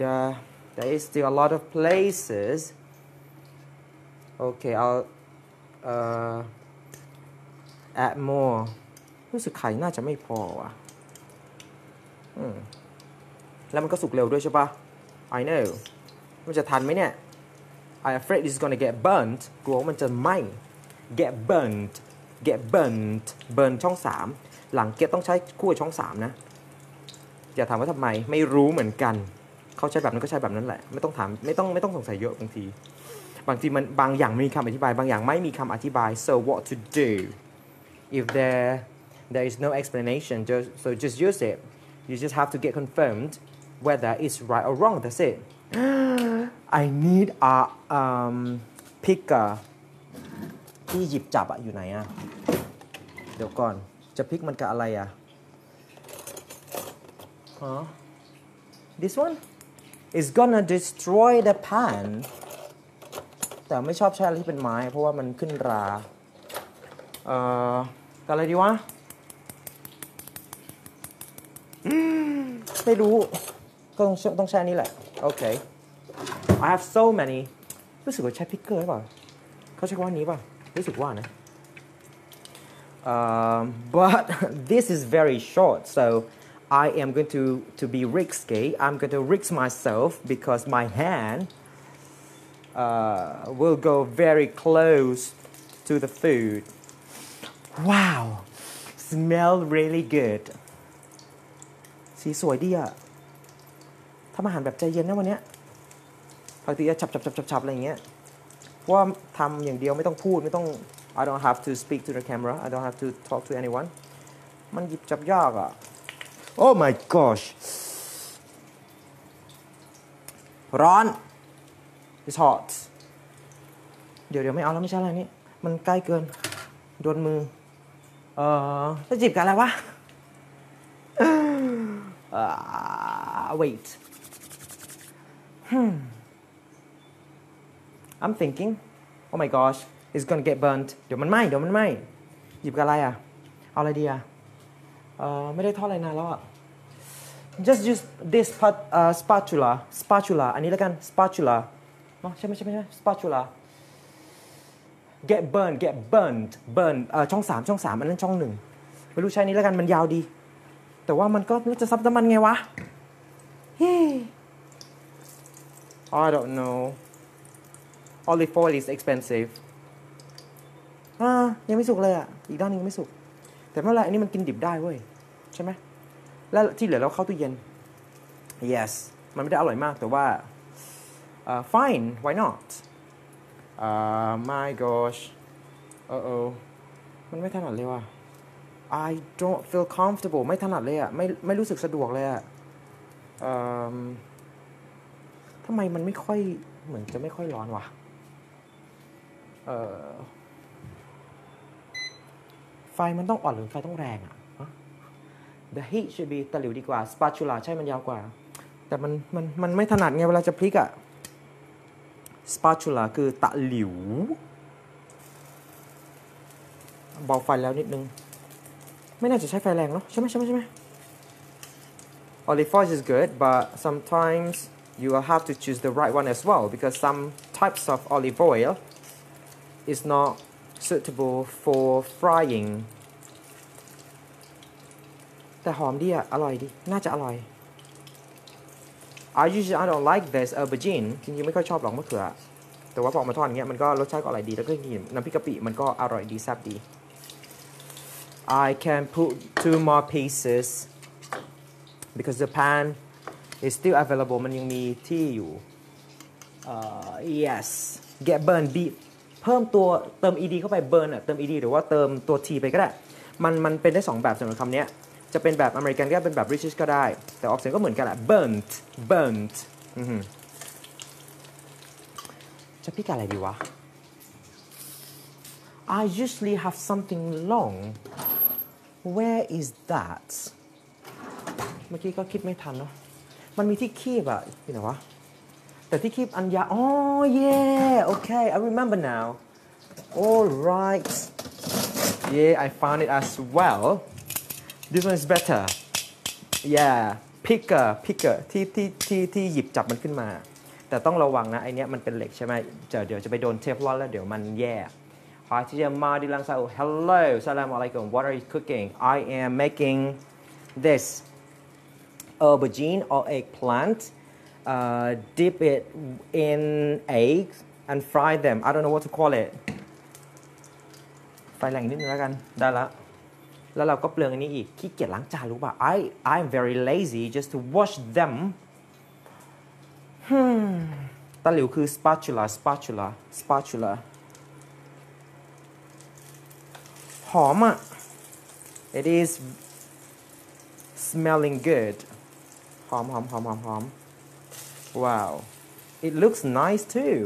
the there is still a lot of places okay I'll uh add more รู้สึกไข่น่าจะไม่พอว่ะอืมแล้วมันก็สุกเร็วด้วยใช่ปะ I know มันจะทันไหมเนี่ย I afraid it's gonna get burnt กลัวมันจะไหม้ get burnt get burnt burn ช่องสามหลังเกตต้องใช้คั่วช่องสามนะอย่าถามว่าทำไมไม่รู้เหมือนกันเขาใช้แบบนั้นก็ใช้แบบนั้นแหละไม่ต้องถามไม่ต้องไม่ต้องสงสัยเยอะบางทีบางทีมันบางอย่างมีคำอธิบายบางอย่างไม่มีคำอธิบาย so what to do if there there is no explanation just so just use it you just have to get confirmed whether it's right or wrong that's it I need a um picker ที่หยิบจับอะอยู่ไหนอะเดี๋ยวก่อนจะพิกมันกับอะไรอะฮะ this one is gonna destroy the panแต่ไม่ชอบใช้อะไรที่เป็นไม้เพราะว่ามันขึ้นราเอ่ออะไรดีวะไม่รู้ก็ต้องต้องใช้นี่แหละโอเค I have so many รู้สึกว่าใช้พิกเกอร์หรือเปล่าเขาใช้คำว่านี้ป่ะรู้สึกว่านะ uh, but this is very short so I am going to to be risky I'm going to risk myself because my hand Uh, will go very close to the food. Wow, smell really good. สีสวยดีอะทำอาหารแบบใจเย็นนะวันนี้ปกติจะฉับๆๆๆอะไรอย่างเงี้ยว่าทำอย่างเดียวไม่ต้องพูดไม่ต้อง I don't have to speak to the camera. I don't have to talk to anyone. มันหยิบจับยากอะ Oh my gosh. ร้อนIt's hot เดี๋ยวเดี๋ยวไม่เอาแล้วไม่ใช่อะไรนี่มันใกล้เกินโดนมือเออจะจีบกันอะไรวะ uh, wait hmm. I'm thinking oh my gosh it's gonna get burnt เดี๋ยวมันไหม้เดี๋ยวมันไหม้หยิบกันอะไรอ่ะเอาอะไรดีอ่ะเออไม่ได้ทอดอะไรนานแล้วอ่ะ just use this part, uh, spatula spatula อันนี้แล้วกัน spatulaใช่ไหมใช่ไหมใช่ไหม spatula get burn get burned burn ช่องสามช่องสามอันนั้นช่องหนึ่งไม่รู้ใช้นี้แล้วกันมันยาวดีแต่ว่ามันก็จะซับน้ำมันไงวะ I don't know olive oil is expensive อ่ายังไม่สุกเลยอ่ะอีกด้านนึงไม่สุกแต่ไม่เป็นไรอันนี้มันกินดิบได้เว้ยใช่ไหมแล้วที่เหลือเราเข้าตู้เย็น yes มันไม่ได้อร่อยมากแต่ว่าUh, fine, why not? Uh, my gosh. Uh oh. มันไม่ถนัดเลยว่ะ I don't feel comfortable. ไม่ถนัดเลยอ่ะไม่ไม่รู้สึกสะดวกเลยอ่ะทำไมมันไม่ค่อยเหมือนจะไม่ค่อยร้อนว่ะ uh, ไฟมันต้องอ่อนหรือไฟต้องแรงอ่ะ huh? The heat should be ตะหลิวดีกว่า spatula ใช่มันยาวกว่าแต่มันมันมันไม่ถนัดไงเวลาจะพลิกอ่ะspatula คือตะหลิวเบาไฟแล้วนิดนึงไม่น่าจะใช้ไฟแรงเนาะใช่ไหมใช่ไหมใช่ไหม olive oil is good but sometimes you will have to choose the right one as well because some types of olive oil is not suitable for frying แต่หอมดีอะอร่อยดีน่าจะอร่อยI usually I don't like this aubergine จริงๆไม่ค่อยชอบหรอกมะเขือแต่ว่าพอมาทอดอย่างเงี้ยมันก็รสชาติก็อร่อยดีแล้วก็กินน้ำพริกกะปิมันก็อร่อยดีแซ่บดี I can put two more pieces because the pan is still available มันยังมีที่อยู่ uh, yes get burned beef เพิ่มตัวเติม ed เข้าไป burn อ่ะเติม ed หรือว่าเติมตัว t ไปก็ได้มันมันเป็นได้สองแบบสำหรับคำนี้จะเป็นแบบอเมริกันก็เป็นแบบ British ก็ได้แต่ออกเสียงก็เหมือนกันแหละ burnt burnt จะพิกอะไรดีวะ I usually have something long where is that เมื่อกี้ก็คิดไม่ทันเนาะมันมีที่คีบอะที่ไหนวะ แต่ที่คีบอัญญาอ๋อ yeah okay I remember now all right yeah I found it as well this one is better yeah picker picker ที่ที่ที่ที่หยิบจับมันขึ้นมาแต่ต้องระวังนะไอเนี้ยมันเป็นเหล็กใช่ไหมเดี๋ยวเดี๋ยวจะไปโดนเทฟลอนแล้วเดี๋ยวมันแย่Hi, teacher Madi Langsau. Hello, Assalamualaikum. What are you cooking? I am making this aubergine or eggplant. Uh, dip it in eggs and fry them. I don't know what to call it. ไฟแรงนิดนึงแล้วกันได้ละแล้วเราก็เปลืองอันนี้อีกขี้เกียจล้างจานรู้ป่ะ I I'm very lazy just to wash them. Hmm. ตะหลิวคือ spatula spatula spatulaหอมอ่ะ it is smelling good หอมหอมหอมหอมหอม wow it looks nice too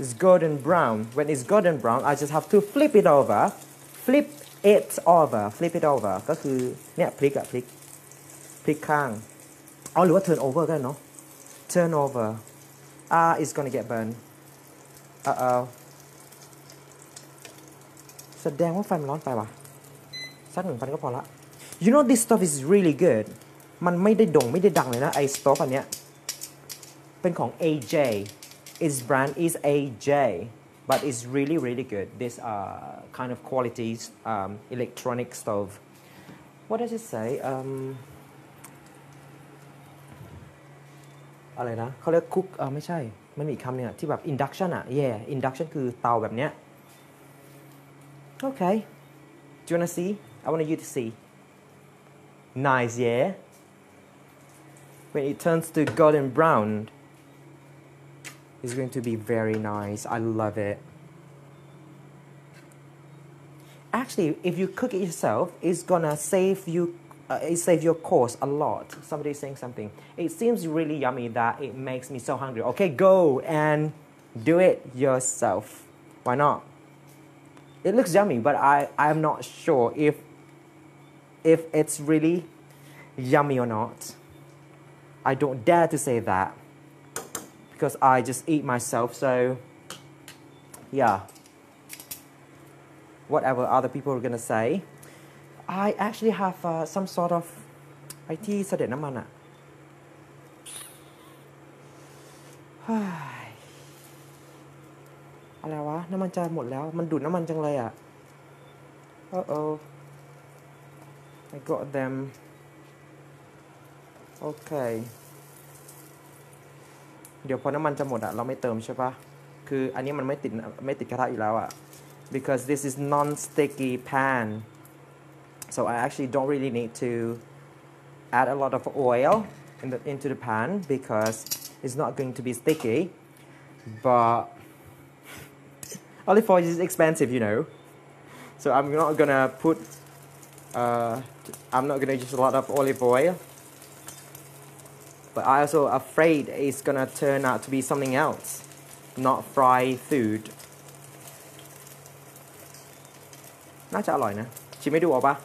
it's golden brown when it's golden brown I just have to flip it over flip it over flip it over ก็คือเนี่ยพลิกอ่ะพลิกพลิกข้างอ๋อหรือว่า turn over ก็ได้เนาะ turn over ah it's gonna get burned uh ohแสดงว่าไฟมันร้อนไปว่ะสักหนึ่งพันก็พอละ you know this stuff is really good มันไม่ได้ด่งไม่ได้ดังเลยนะไอ้ stuff อันเนี้ยเป็นของ A J its brand is เอ เจ but it's really really good this uh kind of qualities um electronic stove what does it say um อะไรนะเขาเรียกคุกเออไม่ใช่มันมีคำเนี่ยที่แบบ induction อะ yeah induction คือเตาแบบเนี้ยOkay, do you wanna see? I want you to see. Nice, yeah. When it turns to golden brown, it's going to be very nice. I love it. Actually, if you cook it yourself, it's gonna save you. Uh, it save your cost a lot. Somebody's saying something. It seems really yummy that it makes me so hungry. Okay, go and do it yourself. Why not?It looks yummy, but I I'm not sure if if it's really yummy or not. I don't dare to say that because I just eat myself. So yeah, whatever other people are gonna say. I actually have uh, some sort of ไอ้ที่เสด็จน้ำมันอะ อะไรวะน้ำมันจะหมดแล้วมันดูดน้ำมันจังเลยอ่ะ uh oh I got them okay เดี๋ยวพอน้ำมันจะหมดอ่ะเราไม่เติมใช่ปะคืออันนี้มันไม่ติดไม่ติดกระทะอีกแล้วอ่ะ because this is non-sticky pan so I actually don't really need to add a lot of oil in the, into the pan because it's not going to be sticky but olive oil is expensive, you know, so I'm not gonna put, uh, I'm not gonna use a lot of olive oil, but I also afraid it's gonna turn out to be something else, not fried food. น่าจะอร่อยนะชิมให้ดูเอาปะ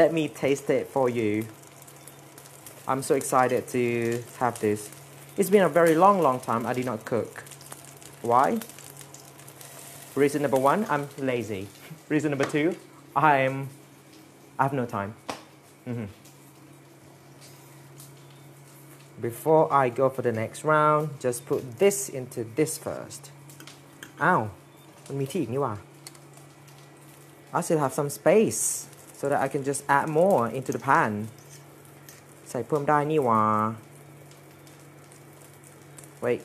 Let me taste it for you. I'm so excited to have this. It's been a very long, long time I did not cook. Why?Reason number one, I'm lazy. Reason number two, I'm, I have no time. Mm-hmm. Before I go for the next round, just put this into this first. Ow, let me take you out. I still have some space so that I can just add more into the pan. Say, put them down here. Wait.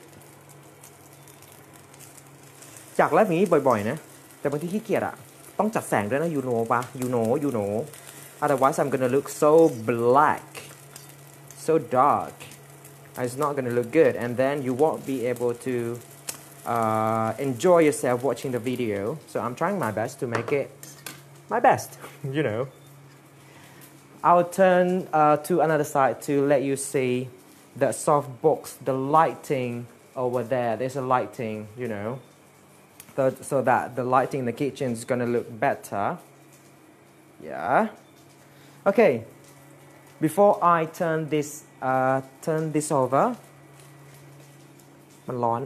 อยากไลฟ์อย่างนี้บ่อยๆนะแต่บางทีขี้เกียจอะต้องจัดแสงด้วยนะยูโน่ปะยูโน่ยูโน่ otherwise I'm gonna look so black so dark it's not gonna look good and then you won't be able to uh, enjoy yourself watching the video so I'm trying my best to make it my best you know I'll turn uh, to another side to let you see the soft box the lighting over there there's a lighting you know so that the lighting in the kitchen is gonna look better. Yeah. Okay. Before I turn this, uh, turn this over, มันร้อน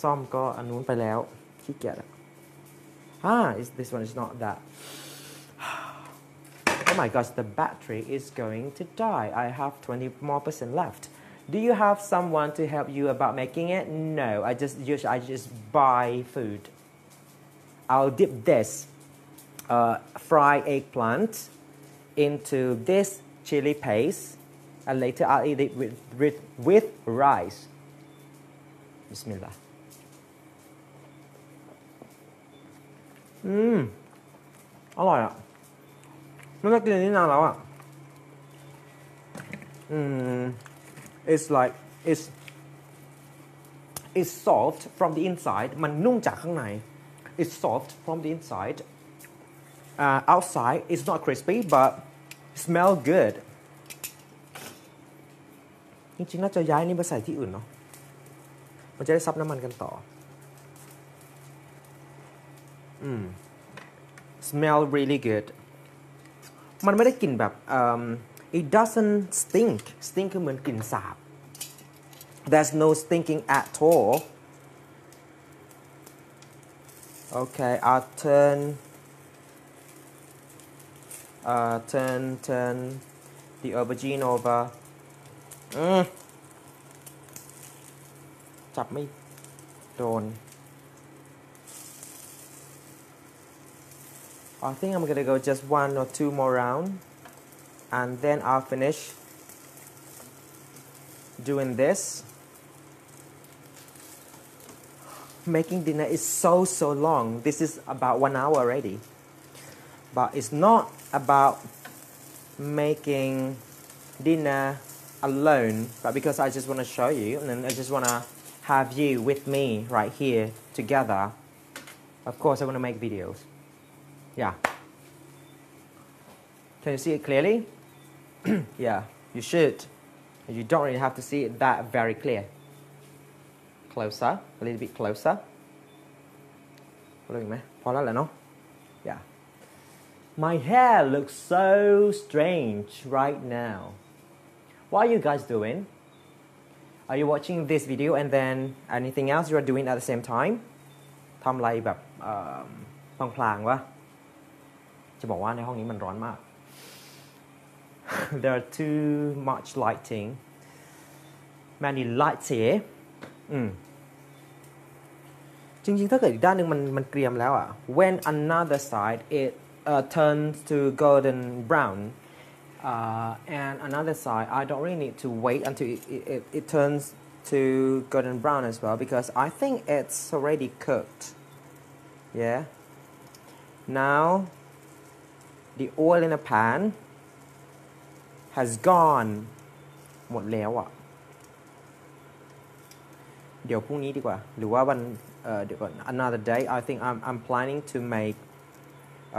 ซ่อมก็อันนู้นไปแล้วขี้เกียจอ่ะอ่า is this one is not that oh my gosh the battery is going to die I have twenty more percent left do you have someone to help you about making it no I just use I just buy food I'll dip this uh, fried eggplant into this chili paste and later I'll eat it with with, with rice Bismillahอืมอร่อยอ่ะไม่ได้กินนี่นานแล้วอ่ะอืม it's like it's it's soft from the inside มันนุ่มจากข้างใน it's soft from the inside uh, outside it's not crispy but smell good จริงๆน่าจะย้ายนี่มาใส่ที่อื่นเนาะมันจะได้ซับน้ำมันกันต่ออืม smell really good มันไม่ได้กลิ่นแบบ um, it doesn't stink stink คือเหมือนกลิ่นสาบ there's no stinking at all okay I'll turn uh, turn turn the aubergine over อืมจับไม่โดนI think I'm gonna go just one or two more round and then I'll finish doing this making dinner is so so long this is about one hour already but it's not about making dinner alone but because I just want to show you and then I just want to have you with me right here together of course I want to make videos Yeah. Can you see it clearly? yeah, you should. You don't really have to see it that very clear. Closer, a little bit closer. พอแล้วแหละเนาะ Yeah. My hair looks so strange right now. What are you guys doing? Are you watching this video and then anything else you are doing at the same time? ทำอะไรแบบพลางๆวะจะบอกว่าในห้องนี้มันร้อนมาก There are too much lighting, many lights here. อืมจริงๆถ้าเกิดอีกด้านหนึ่งมันมันเกรียมแล้วอ่ะ When another side it uh, turns to golden brown, uh, and another side I don't really need to wait until it, it, it turns to golden brown as well because I think it's already cooked. Yeah. Now.The oil in the pan has gone หมดแล้วอ่ะเดี๋ยวพรุ่งนี้ดีกว่าหรือว่าวันเดี๋ยวก่อน another day I think I'm I'm planning to make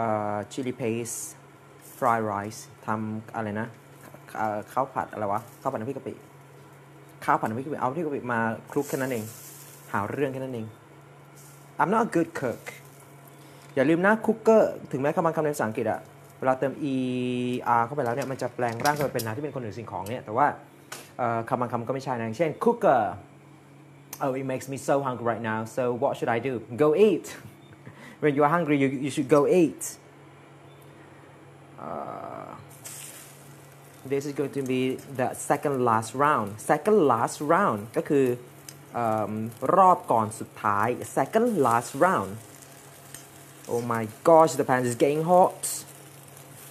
uh, chili paste fried rice ทำอะไรนะข้าวผัดอะไรวะข้าวผัดน้ำพริกกะปิข้าวผัดน้ำพริกกะปิเอาพริกกะปิมาคลุกแค่นั้นเองหาเรื่องแค่นั้นเอง I'm not a good cookอย่าลืมนะคุกเกอร์ถึงแม้คำบางคำในภาษาอังกฤษอะเวลาเติม er เข้าไปแล้วเนี่ยมันจะแปลงร่างกลายเป็นนาที่เป็นคนหรือสิ่งของเนี่ยแต่ว่าคำบางคำก็ไม่ใช่นะอย่างเช่น cooker oh it makes me so hungry right now so what should I do go eat when you are hungry you you should go eat uh, this is going to be the second last round second last round ก็คือรอบก่อนสุดท้าย second last round Oh my gosh, the pan is getting hot.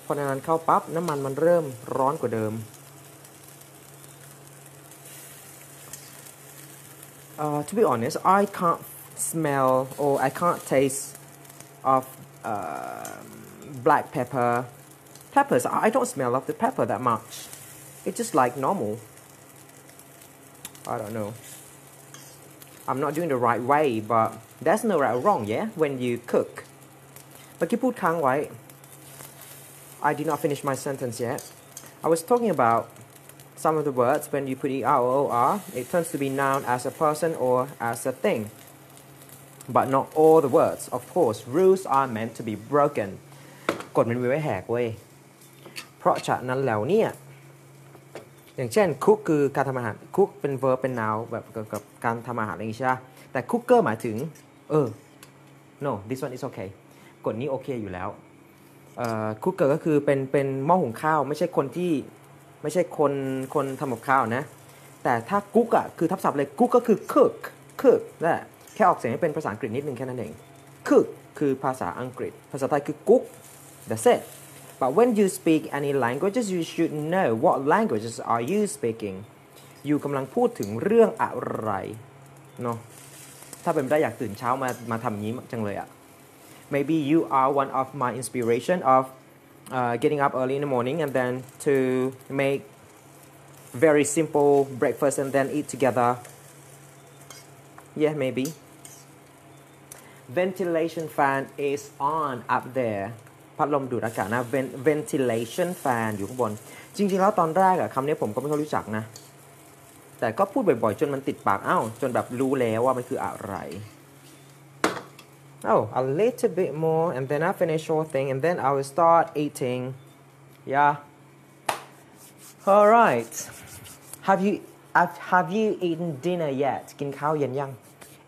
พอนั้นเข้าปั๊บน้ำมันมันเริ่มร้อนกว่าเดิม uh, To be honest, I can't smell or I can't taste of uh, black pepper. Peppers, I don't smell of the pepper that much. It's just like normal. I don't know. I'm not doing the right way, but there's no right or wrong, yeah, when you cook.เมื่อกี้พูดค้างไว้ I did not finish my sentence yet. I was talking about some of the words when you put er or or it turns to be noun as a person or as a thing, but not all the words. Of course, rules are meant to be broken. กฎมันมีไว้แหกเว้ยเพราะฉะนั้นแล้วเนี่ย อย่างเช่นคุกคือการทำอาหารคุกเป็นเวิร์บเป็น noun แบบเกี่ยวกับการทำอาหารอะไรอย่างนี้ใช่ไหมแต่คุกเกอร์หมายถึงเออ no this one is okay กฎนี้โอเคอยู่แล้วคุกเกอร์ก็คือเป็นเป็นหม้อหุงข้าวไม่ใช่คนที่ไม่ใช่คนคนทำกับข้าวนะแต่ถ้าคุกอ่ะคือทับศัพท์เลยคุกก็คือ cook cook นั่นแหละแค่ออกเสียงให้เป็นภาษาอังกฤษนิดนึงแค่นั้นเอง cook คือภาษาอังกฤษภาษาไทยคือ cook that's it but when you speak any languages you should know what languages are you speaking you กำลังพูดถึงเรื่องอะไรเนาะถ้าเป็นได้อยากตื่นเช้ามามาทำนี้จังเลยอ่ะ maybe you are one of my inspiration of uh, getting up early in the morning and then to make very simple breakfast and then eat together yeah maybe ventilation fan is on up thereพัดลมดูดอากาศนะ ventilation fan อยู่ข้างบนจริงๆแล้วตอนแรกอะคำนี้ผมก็ไม่ค่อยรู้จักนะแต่ก็พูดบ่อยๆจนมันติดปากอ้าวจนแบบรู้แล้วว่ามันคืออะไร oh a little bit more and then I finish whole thing and then I will start eating yeah all right have you have you eaten dinner yet กินข้าวเย็นยัง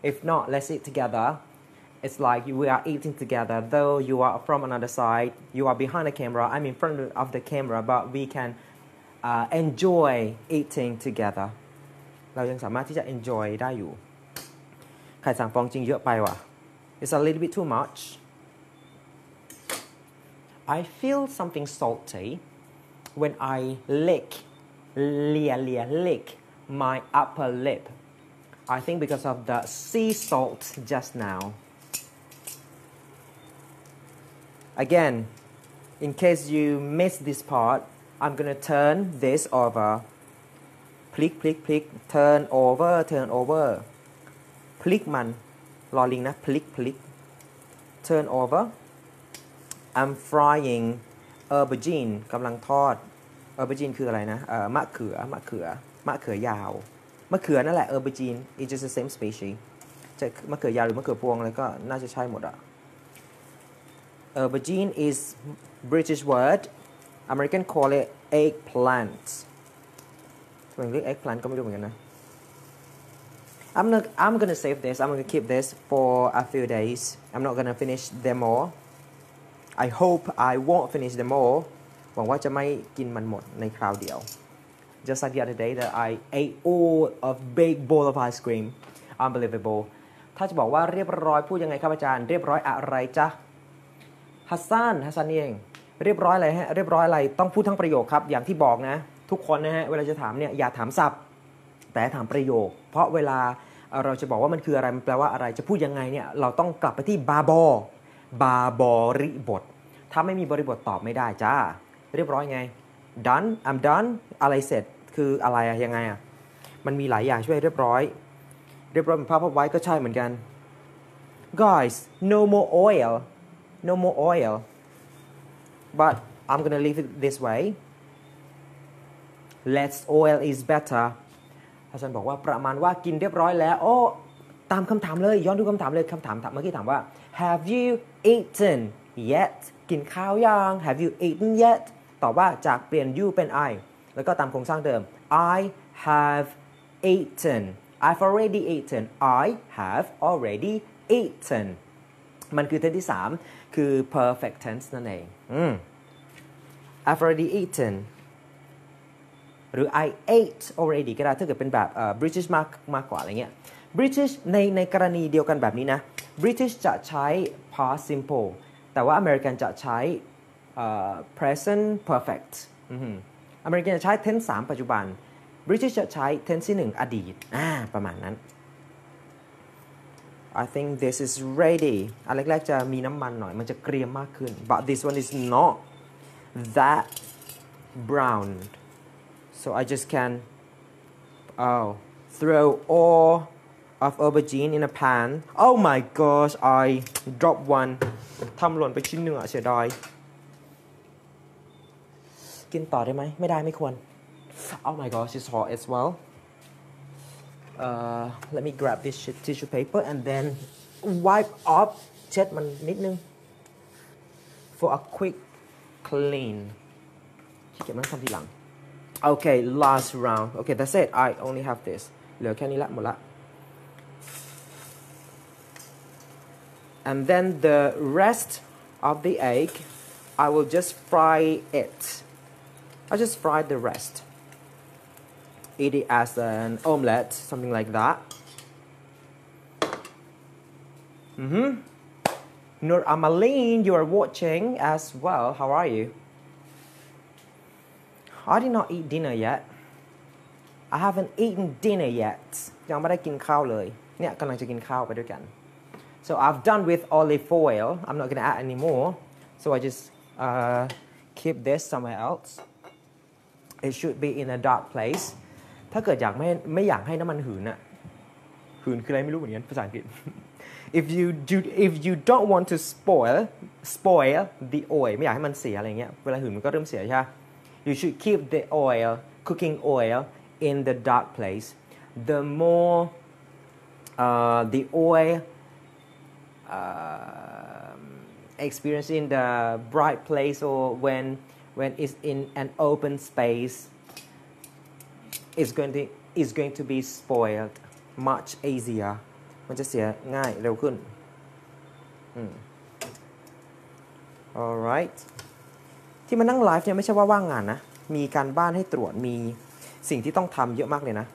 if not let's eat together It's like we are eating together, though you are from another side, you are behind the camera, I'm in front of the camera, but we can uh, enjoy eating together. เรายังสามารถที่จะ enjoy ได้อยู่ไข่สามฟองจริงเยอะไปว่ะ It's a little bit too much. I feel something salty when I lick, lia lia lick my upper lip. I think because of the sea salt just now.Again, in case you miss this part, I'm gonna turn this over. พลิกพลิกพลิก turn over turn over พลิกมันรอลิงนะพลิกพลิก turn over I'm frying aubergine กำลังทอด aubergine คืออะไรนะเอ่อมะเขือมะเขือมะเขือยาวมะเขือนั่นแหละ aubergine it's just the same species จะมะเขือยาวหรือมะเขือพวงอะไรก็น่าจะใช่หมดอะAubergine is British word. American call it eggplant. ทำไมเรียก eggplant ก็ไม่รู้เหมือนกันนะ I'm not. I'm gonna save this. I'm gonna keep this for a few days. I'm not gonna finish them all. I hope I won't finish them all. หวังว่าจะไม่กินมันหมดในคราวเดียว Just like the other day that I ate all of big bowl of ice cream. Unbelievable. ถ้าจะบอกว่าเรียบร้อยพูดยังไงครับอาจารย์เรียบร้อยอะไรจ๊ะฮัสซันฮัสซันเองเรียบร้อยอะไรฮะเรียบร้อยอะไรต้องพูดทั้งประโยคครับอย่างที่บอกนะทุกคนนะฮะเวลาจะถามเนี่ยอย่าถามศัพท์แต่ถามประโยคเพราะเวลาเราจะบอกว่ามันคืออะไรมันแปลว่าอะไรจะพูดยังไงเนี่ยเราต้องกลับไปที่บาบอบาบริบทถ้าไม่มีบริบทตอบไม่ได้จ้าเรียบร้อยไง done I'm done อะไรเสร็จคืออะไรอะยังไงอะมันมีหลายอย่างช่วยเรียบร้อยเรียบร้อยเป็นภาพพับไว้ก็ใช่เหมือนกัน guys no more oil No more oil, but I'm gonna leave it this way. Less oil is better. อาจารย์บอกว่าประมาณว่ากินเรียบร้อยแล้วโอ้ตามคำถามเลยย้อนดูคำถามเลยคำถามเมื่อกี้ถามว่า Have you eaten yet? กินข้าวยัง Have you eaten yet? ตอบว่าจากเปลี่ยน you เป็น I แล้วก็ตามโครงสร้างเดิม I have eaten. I've already eaten. I have already eaten.มันคือ tense ที่สามคือ perfect tense นั่นเอง I've already eaten หรือ I ate already ก็ได้ถ้าเกิดเป็นแบบ uh, British มากมากกว่าอะไรเงี้ย British ในในกรณีเดียวกันแบบนี้นะ British จะใช้ past simple แต่ว่า American จะใช้ uh, present perfect อืม American จะใช้ tense สามปัจจุบัน British จะใช้ tense ที่หนึ่งอดีตอ่าประมาณนั้นI think this is ready อันแรกๆจะมีน้ำมันหน่อยมันจะเกรียมมากขึ้น but this one is not that brown so I just can oh throw all of aubergine in a pan oh my gosh I dropped one ทำหล่นไปชิ้นหนึ่งอะเสียดายกินต่อได้ไหมไม่ได้ไม่ควร oh my gosh it's hot as well Uh, let me grab this tissue paper and then wipe up เช็ดมันนิดนึง for a quick clean ที่เก็บมันทำทีหลัง Okay, last round. Okay, that's it. I only have this. เหลือแค่นี้ละหมดละ And then the rest of the egg, I will just fry it. I'll just fry the rest. Eat it as an omelette, something like that. Mm-hmm. Nur Amaline, you are watching as well. How are you? I did not eat dinner yet. I haven't eaten dinner yet. ยังไม่ได้กินข้าวเลยเนี่ยกำลังจะกินข้าวไปด้วยกัน So I've done with olive oil. I'm not going to add any more. So I just uh, keep this somewhere else. It should be in a dark place. ถ้าเกิดอยากไม่ไม่อยากให้น้ำมันหืนอะหืนคืออะไรไม่รู้เหมือนกันภาษาอังกฤษ If you do, if you don't want to spoil spoil the oil ไม่อยากให้มันเสียอะไรเงี้ยเวลาหืนมันก็เริ่มเสียใช่ You should keep the oil, cooking oil, in the dark place. The more uh, the oil uh, experienced in the bright place, or when when it's in an open space, it's going to is going to be spoiled much easier. มันจะเสียง่ายเร็วขึ้น mm. All right. ที่มานั่งไลฟ์เนี่ยไม่ใช่ว่าว่างงานนะมีการบ้านให้ตรวจมีสิ่งที่ต้องทำเยอะมากเลยนะ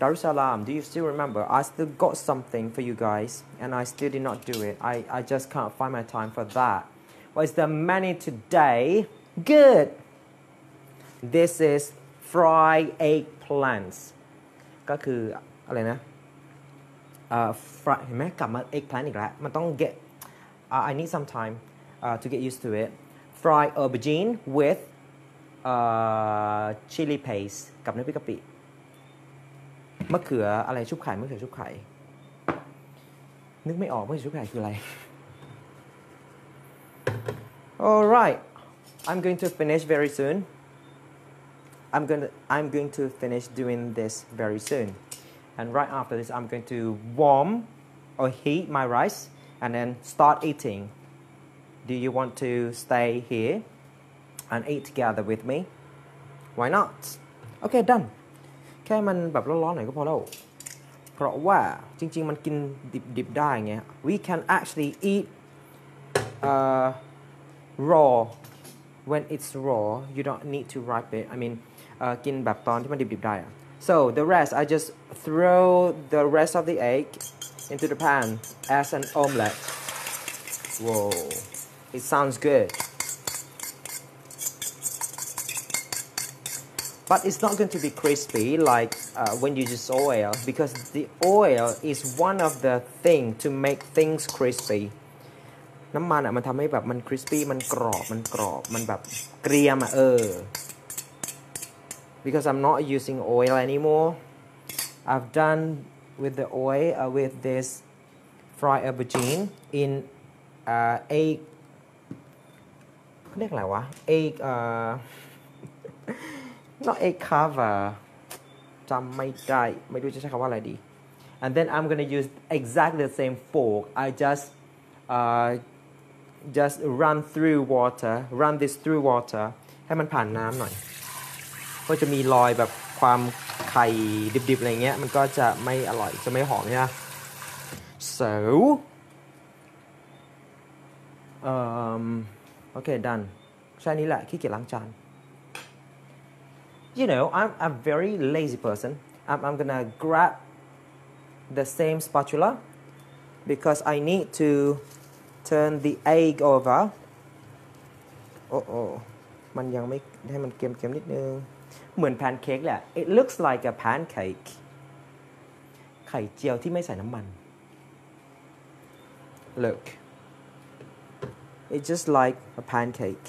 Darussalam, do you still remember? I still got something for you guys and I still did not do it. I, I just can't find my time for that. What's the menu today? Good! This is fried eggplants. ก็คืออะไรนะ uh, fried เห็นไหมกลับมา eggplant อีกแล้วมันต้อง get uh, I need some time uh, to get used to it. Fried aubergine with uh, chili paste กับน้ำพริกกะปิมะเขืออะไรชุบไข่มะเขือชุบไข่นึกไม่ออกมะเขือชุบไข่คืออะไร Alright, I'm going to finish very soon. I'm going to I'm going to finish doing this very soon, and right after this I'm going to warm or heat my rice and then start eating. Do you want to stay here and eat together with me? Why not? Okay, done. แค่มันแบบร้อนๆหน่อยก็พอแล้วเพราะว่าจริงๆมันกินดิบๆได้ไง We can actually eat uh, raw when it's raw. You don't need to ripe it. I mean, กินแบบตอนที่มันดิบๆได้ So the rest, I just throw the rest of the egg into the pan as an omelette. Whoa. It sounds good. But it's not going to be crispy like uh, when you use oil, because the oil is one of the things to make things crispy. น้ำมันอ่ะมันทำให้แบบมัน crispy มันกรอบมันกรอบมันแบบเกรียมอ่ะเออ Because I'm not using oil anymore. I've done with the oil uh, with this fried aubergine in uh, egg เรียกอะไรวะ egg uh, not egg cover จำไม่ได้ไม่รู้จะใช้คำว่าอะไรดี And then I'm gonna use exactly the same fork. I just uh, just run through water, run this through water ให้มันผ่านน้ำหน่อยก็จะมีรอยแบบความไข่ดิบๆอะไรเงี้ยมันก็จะไม่อร่อยจะไม่หอมใช่ไหม So um, okay, done. You know, I'm a very lazy person. I'm, I'm gonna grab the same spatula because I need to turn the egg over. Oh oh, มันยังไม่ให้มันเกรียมๆนิดนึงเหมือนแพนเค้กแหละ It looks like a pancake. ไข่เจียวที่ไม่ใส่น้ำมัน Look, it's just like a pancake.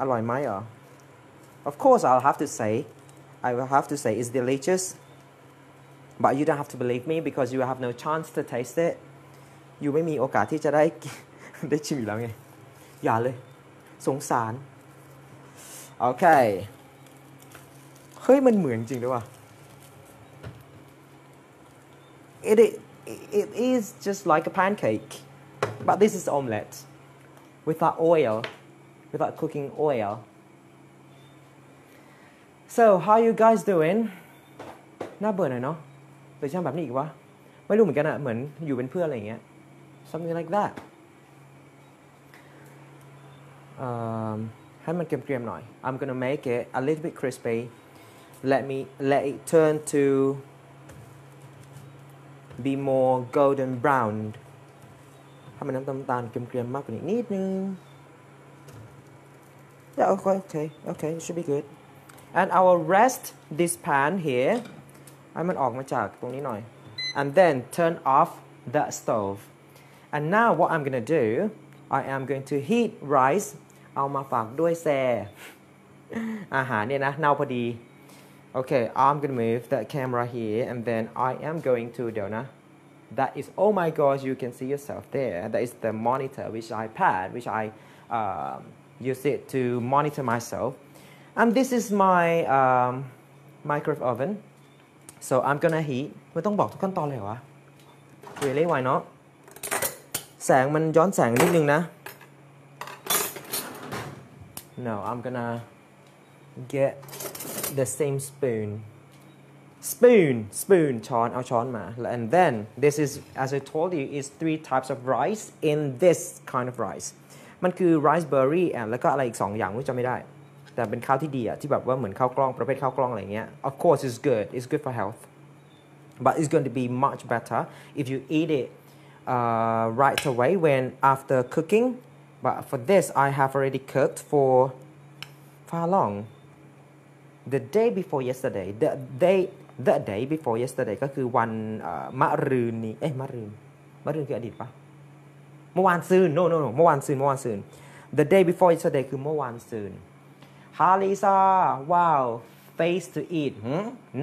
อร่อยไหมอ่ะ Of course, I'll have to say, I will have to say it's delicious. But you don't have to believe me because you have no chance to taste it. You ไม่มีโอกาสที่จะได้ ได้ชิมอีกแล้วไง อย่าเลย สงสาร Okay. เฮ้ยมันเหมือนจริงด้วยว่ะ It it it is just like a pancake, but this is omelette. with that oil, with that cooking oil. So, how you guys doing? น่าเบื่อหน่อยเนาะหรือช่างแบบนี้อีกวะไม่รู้เหมือนกันอะเหมือนอยู่เป็นเพื่อนอะไรอย่างเงี้ย something like that ให้มันเกรียมๆหน่อย I'm gonna make it a little bit crispy let me let it turn to be more golden brown ให้มันน้ำตาลๆเกรียมๆมากกว่านี้นิดนึง yeah okay okay okay it should be good and I will rest this pan here ให้มันออกมาจากตรงนี้หน่อย and then turn off the stove and now what I'm gonna do I am going to heat rice เอามาฝากด้วยแซ่ อาหารเนี่ยนะเน่าพอดี okay I'm gonna move the camera here and then I am going to เดี๋ยวนะ that is oh my gosh you can see yourself there that is the monitor which I pad which I uh, use it to monitor myself and this is my um, microwave oven so I'm gonna heat ไม่ต้องบอกทุกขั้นตอนเลยวะ really why not แสงมันย้อนแสงนิดนึงนะ no I'm gonna get the same spoon spoon spoon ช้อนเอาช้อนมา and then this is as I told you is three types of rice in this kind of rice มันคือ rice berry แล้วก็อะไรอีกสองอย่างไม่จำไม่ได้แต่เป็นข้าวที่ดีอะที่แบบว่าเหมือนข้าวกล้องประเภทข้าวกล้องอะไรเงี้ย of course it's good it's good for health but it's going to be much better if you eat it uh, right away when after cooking but for this I have already cooked for how long the day before yesterday the day the day before yesterday ก็คือวันมะรืนนี้เอ๊ะมะรืนมะรืนคืออดีตปะเมื่อวานซืน no no no เมื่อวานซืนเมื่อวานซืน the day before yesterday คือเมื่อวานซืนฮาลิซาว้าว face to eat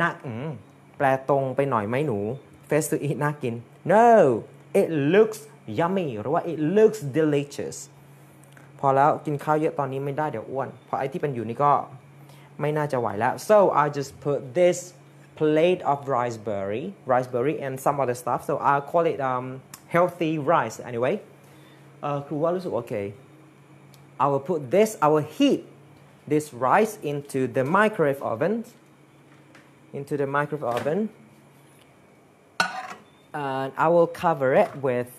นักแปลตรงไปหน่อยไหมหนู face to eat น่ากิน no it looks yummy หรือว่า it looks delicious พอแล้วกินข้าวเยอะตอนนี้ไม่ได้เดี๋ยวอ้วนเพราะไอ้ที่เป็นอยู่นี่ก็ไม่น่าจะไหวแล้ว so I just put this plate of rice berry rice berry and some other stuff so I call it um healthy rice anyway คือว่ารู้สึกโอเค I will put this I will heat this rice into the microwave oven into the microwave oven and I will cover it with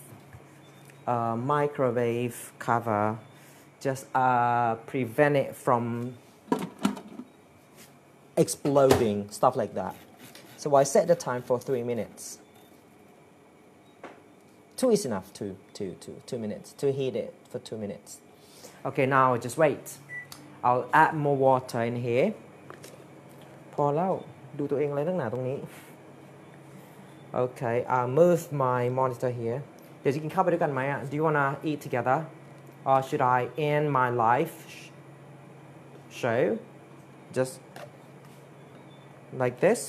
a microwave cover just uh, prevent it from exploding stuff like that so I set the time for three minutes two is enough two two two two minutes to heat it for two minutes okay now just wait I'll add more water in here พอแล้วดูตัวเองอะไรตั้งหนาตรงนี้ okay I move my monitor here เดี๋ยวจะกินข้าวไปด้วยกันไหมอ่ะ do you wanna eat together or should I end my live show just like this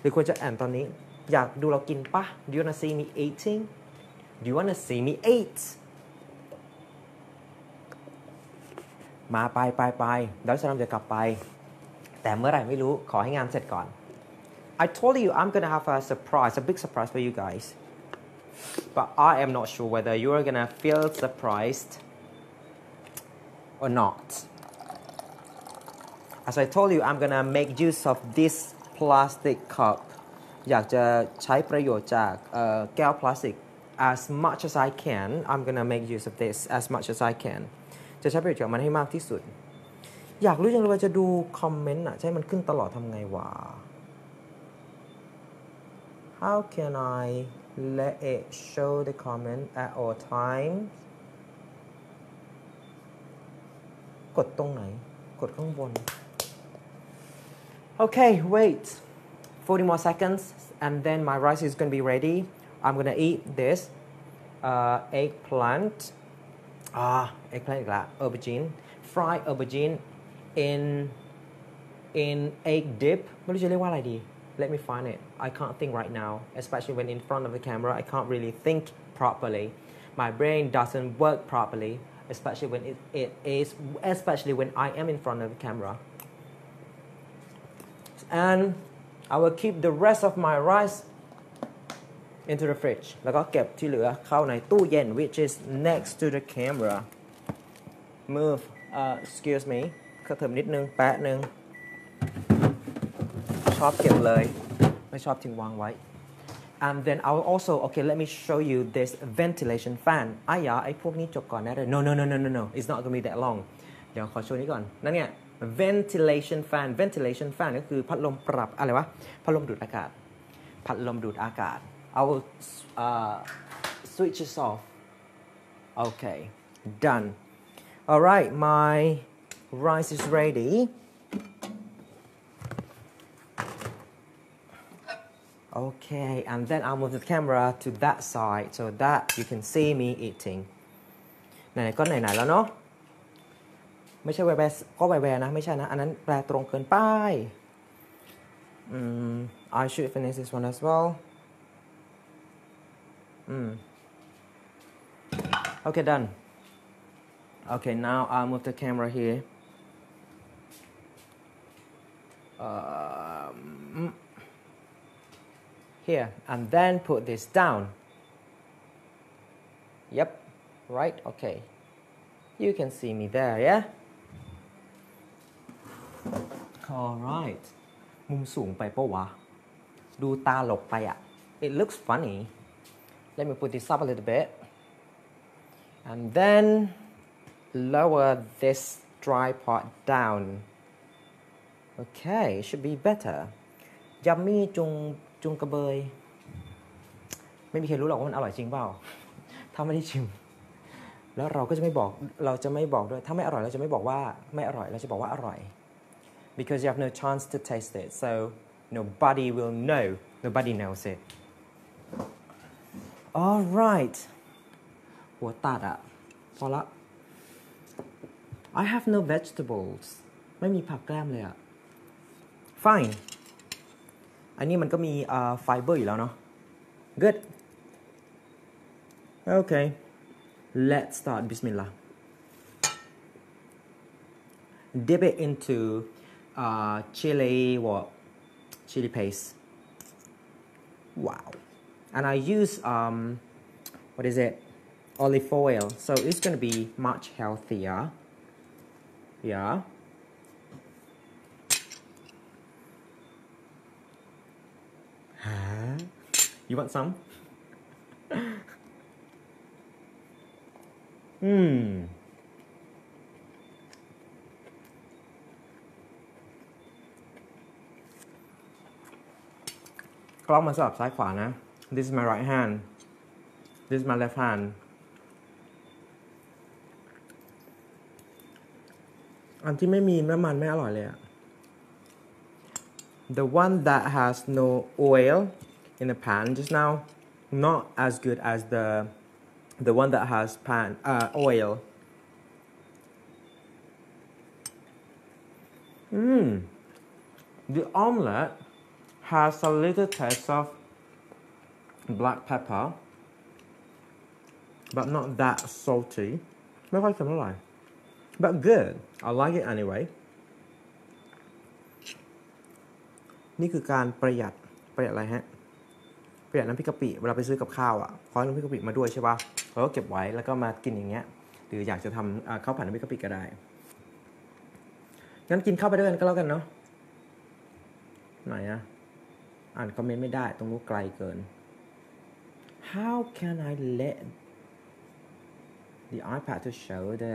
หรือควรจะแอนตอนนี้อยากดูเรากินปะ do you wanna see me eating do you wanna see me eatมาไปไปไปแล้วฉันจะกลับไปแต่เมื่อไหร่ไม่รู้ขอให้งานเสร็จก่อน I told you I'm gonna have a surprise a big surprise for you guys but I am not sure whether you are gonna feel surprised or not as I told you I'm gonna make use of this plastic cup อยากจะใช้ประโยชน์จากแก้วพลาสติก as much as I can I'm gonna make use of this as much as I canจะใช้ประโยชน์จากมันให้มากที่สุดอยากรู้จังเลยว่าจะดูคอมเมนต์อ่ะใช่มันขึ้นตลอดทำไงวะ How can I let it show the comment at all times กดตรงไหนกดข้างบน Okay wait forty more seconds and then my rice is gonna be ready I'm gonna eat this uh, eggplant ah eggplant อีกละ aubergine fried aubergine in in egg dip ไม่รู้จะเรียกว่าอะไรดี let me find it I can't think right now especially when in front of the camera I can't really think properly my brain doesn't work properly especially when it, it is especially when I am in front of the camera and I will keep the rest of my rice into the fridge แล้วก็เก็บที่เหลือเข้าในตู้เย็น which is next to the camera move uh, excuse me ก็เติมนิดนึงแป๊ะนึงชอบเก็บเลยไม่ชอบทิ้งวางไว้ and then I'll also okay let me show you this ventilation fan อ้ายาไอ้พวกนี้จบก่อนนะเลย no no no no no no it's not gonna be that long เดี๋ยวขอโชว์นี้ก่อนนั่นเนี่ย ventilation fan ventilation fan ก็คือพัดลมปรับอะไรวะพัดลมดูดอากาศพัดลมดูดอากาศ I will uh, switch this off okay done all right my rice is ready okay and then I'll move the camera to that side so that you can see me eating ไหนๆก็ไหนๆแล้วเนาะไม่ใช่แวแวก็แวแวนะไม่ใช่นะอันนั้นแปลตรงเกินไป mm, I should finish this one as well mm. okay done okay now I'll move the camera here uh, mm, here and then put this down yep right okay you can see me there yeah alright มุมสูงไปปะวะดูตาหลบไปอ่ะ it looks funny let me put this up a little bit and then lower this tripod down okay should be better yummy จุงจุงกระเบยไม่มีใครรู้หรอกว่ามันอร่อยจริงเปล่าถ้าไม่ได้ชิมแล้วเราก็จะไม่บอกเราจะไม่บอกด้วยถ้าไม่อร่อยเราจะไม่บอกว่าไม่อร่อยเราจะบอกว่าอร่อยbecause you have no chance to taste it so nobody will know nobody knows it all right หัวตัดอ่ะพอละ I have no vegetables ไม่มีผักแกล้มเลยอ่ะ fine อันนี้มันก็มีเอ่อไฟเบอร์อยู่แล้วเนาะ good okay let's start bismillah dip it into Uh, chili what chili paste wow and I use um what is it olive oil so it's gonna be much healthier yeah huh? you want some hmmกล้องมันสลับซ้ายขวานะ this is my right hand this is my left hand อันที่ไม่มีน้ำมันไม่อร่อยเลยอะ the one that has no oil in the pan just now not as good as the the one that has pan uh, oil mm. the omelette has a little taste of black pepper but not that salty ไม่ค่อยเค็มเท่าไหร่ but good I like it anyway นี่คือการประหยัดประหยัดอะไรฮะประหยัดน้ำพริกกะปิเวลาไปซื้อกับข้าวอ่ะขอน้ำพริกกะปิมาด้วยใช่ป่ะแล้วก็เก็บไว้แล้วก็มากินอย่างเงี้ยหรืออยากจะทำข้าวผัดน้ำพริกกะปิก็ได้งั้นกินข้าวไปด้วยกันก็แล้วกันเนาะไหนอะอ่านคอมเมนต์ไม่ได้ตรงนู้นไกลเกิน How can I let the iPad to show the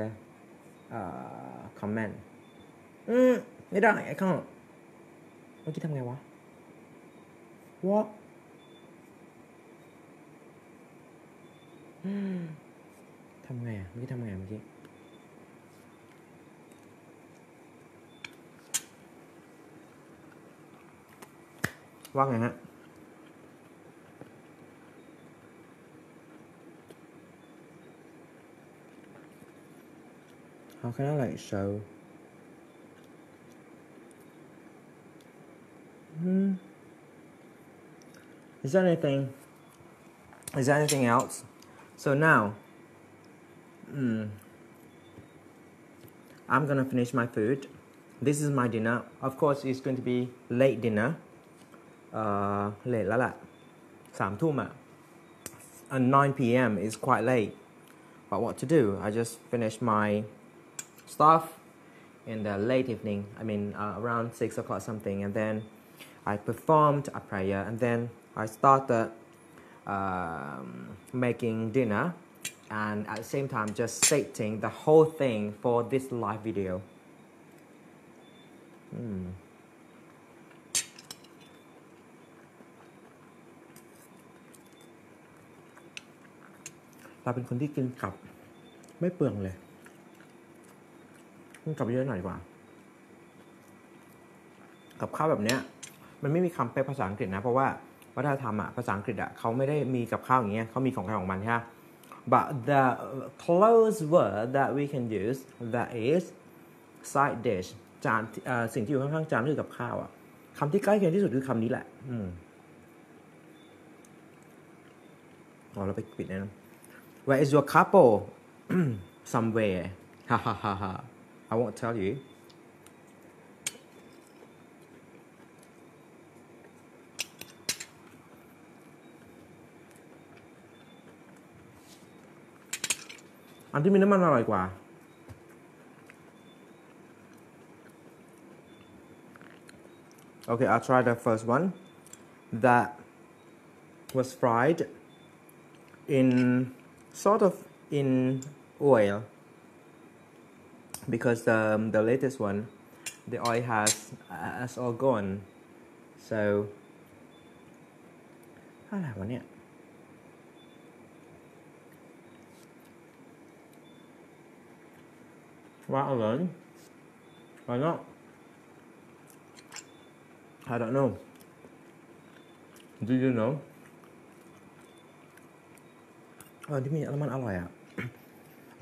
uh, comment อืมไม่ได้ไอ้ข้างเมื่อกี้ทำไงวะ What ทำไงอ่ะเมื่อกี้ทำไงเมื่อกี้ว่าไงฮะเขาแค่อะไรโชว์อืม is there anything is there anything else so now mm, I'm gonna finish my food this is my dinner of course it's going to be late dinnerเลทแล้วล่ะสามทุ่มอ่ะ nine p m is quite late but what to do I just finished my stuff in the late evening, I mean uh, around six o'clock something, and then I performed a prayer, and then I started uh, making dinner, and at the same time just stating the whole thing for this live video. Mm. We're people who eat with not burning. Let's eat a lot more. With food like this,มันไม่มีคำแปลภาษาอังกฤษนะเพราะว่าวัฒนธรรมอ่ะภาษาอังกฤษอ่ะเขาไม่ได้มีกับข้าวอย่างเงี้ยเขามีของใครของมันใช่ but the close word that we can use that is side dish จานสิ่งที่อยู่ข้างๆจานคือกับข้าวอ่ะคำที่ใกล้เคียงที่สุดคือคำนี้แหละอืมอ๋อเราไปปิดนะ where is your couple somewhere ha ha ha ha I won't tell youอันที่มีน้ำมันอร่อยกว่าโอเค I'll try the first one that was fried in sort of in oil because the the latest one the oil has has all gone so อะไรวะเนี่ยWhy alone? Why not? I don't know. Do you know? Oh, do you mean Alaman Aloya?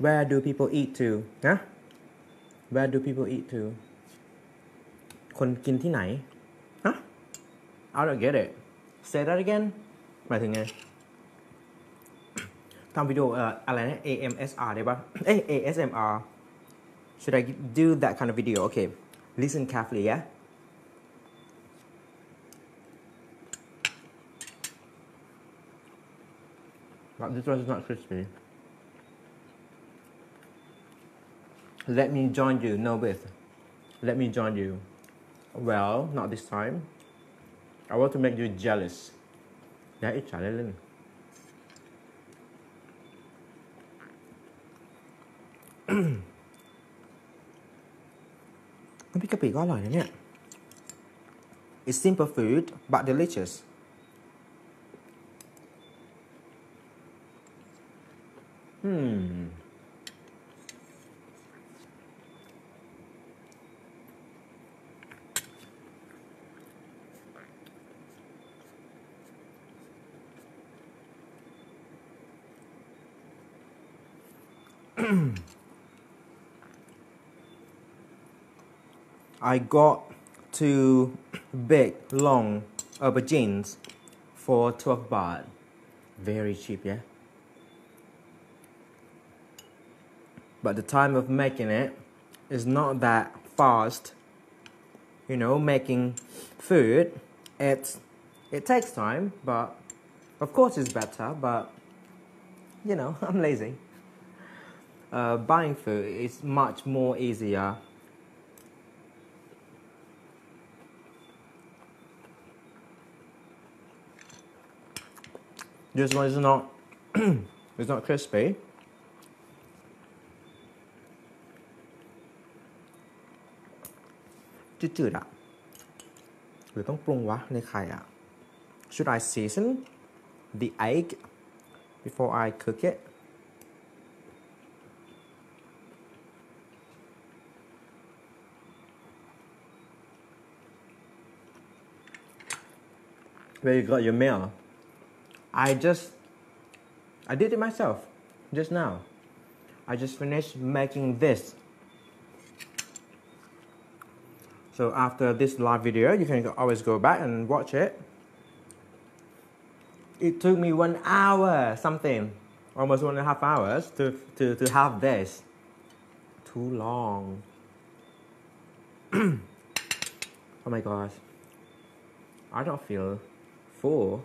Where do people eat to? Huh? Where do people eat to? คนกินที่ไหน Huh? I don't get it. Say that again. หมายถึงไงทำวิดีโออะไรนะ A M S R ได้ปะเอ้ย A S M R Should I do that kind of video? Okay, listen carefully, yeah? But this one is not crispy. Let me join you, no with. Let me join you. Well, not this time. I want to make you jealous. Yeah, it's challenging. It's simple food, but delicious. Hmm. I got two big long aubergines for twelve baht. Very cheap, yeah? But the time of making it is not that fast. You know, making food, it, it takes time, but of course it's better, but you know, I'm lazy. Uh, buying food is much more easier. This one is not, it's not crispy. Should I season the egg before I cook it? Where you got your meal? I just, I did it myself, just now. I just finished making this. So after this live video, you can always go back and watch it. It took me one hour something, almost one and a half hours to, to, to have this. Too long. Oh my gosh. I don't feel full.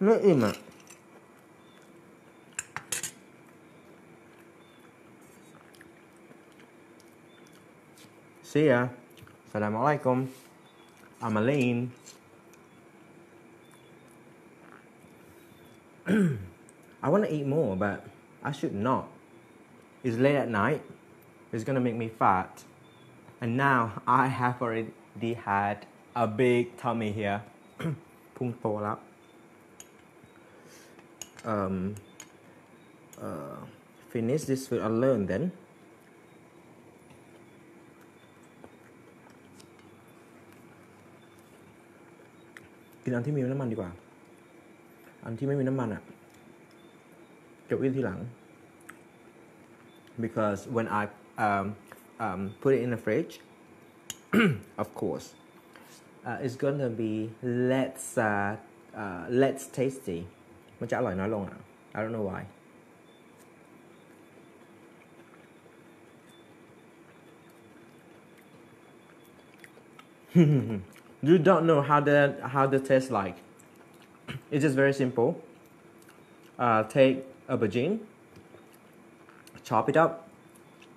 Not in it. See ya. Assalamualaikum. I'm Aline. I want to eat more, but I should not. It's late at night. It's gonna make me fat. And now I have already had a big tummy here. Pung to lap. Um. Uh, finish this food alone then. Eat the one with no oil. One without oil. Keep it later. Because when I um, um, put it in the fridge, of course, uh, it's gonna be let's uh, uh, let's tasty. I don't know why. You don't know how the how the taste like. It's just very simple. Uh, take a aubergine, chop it up,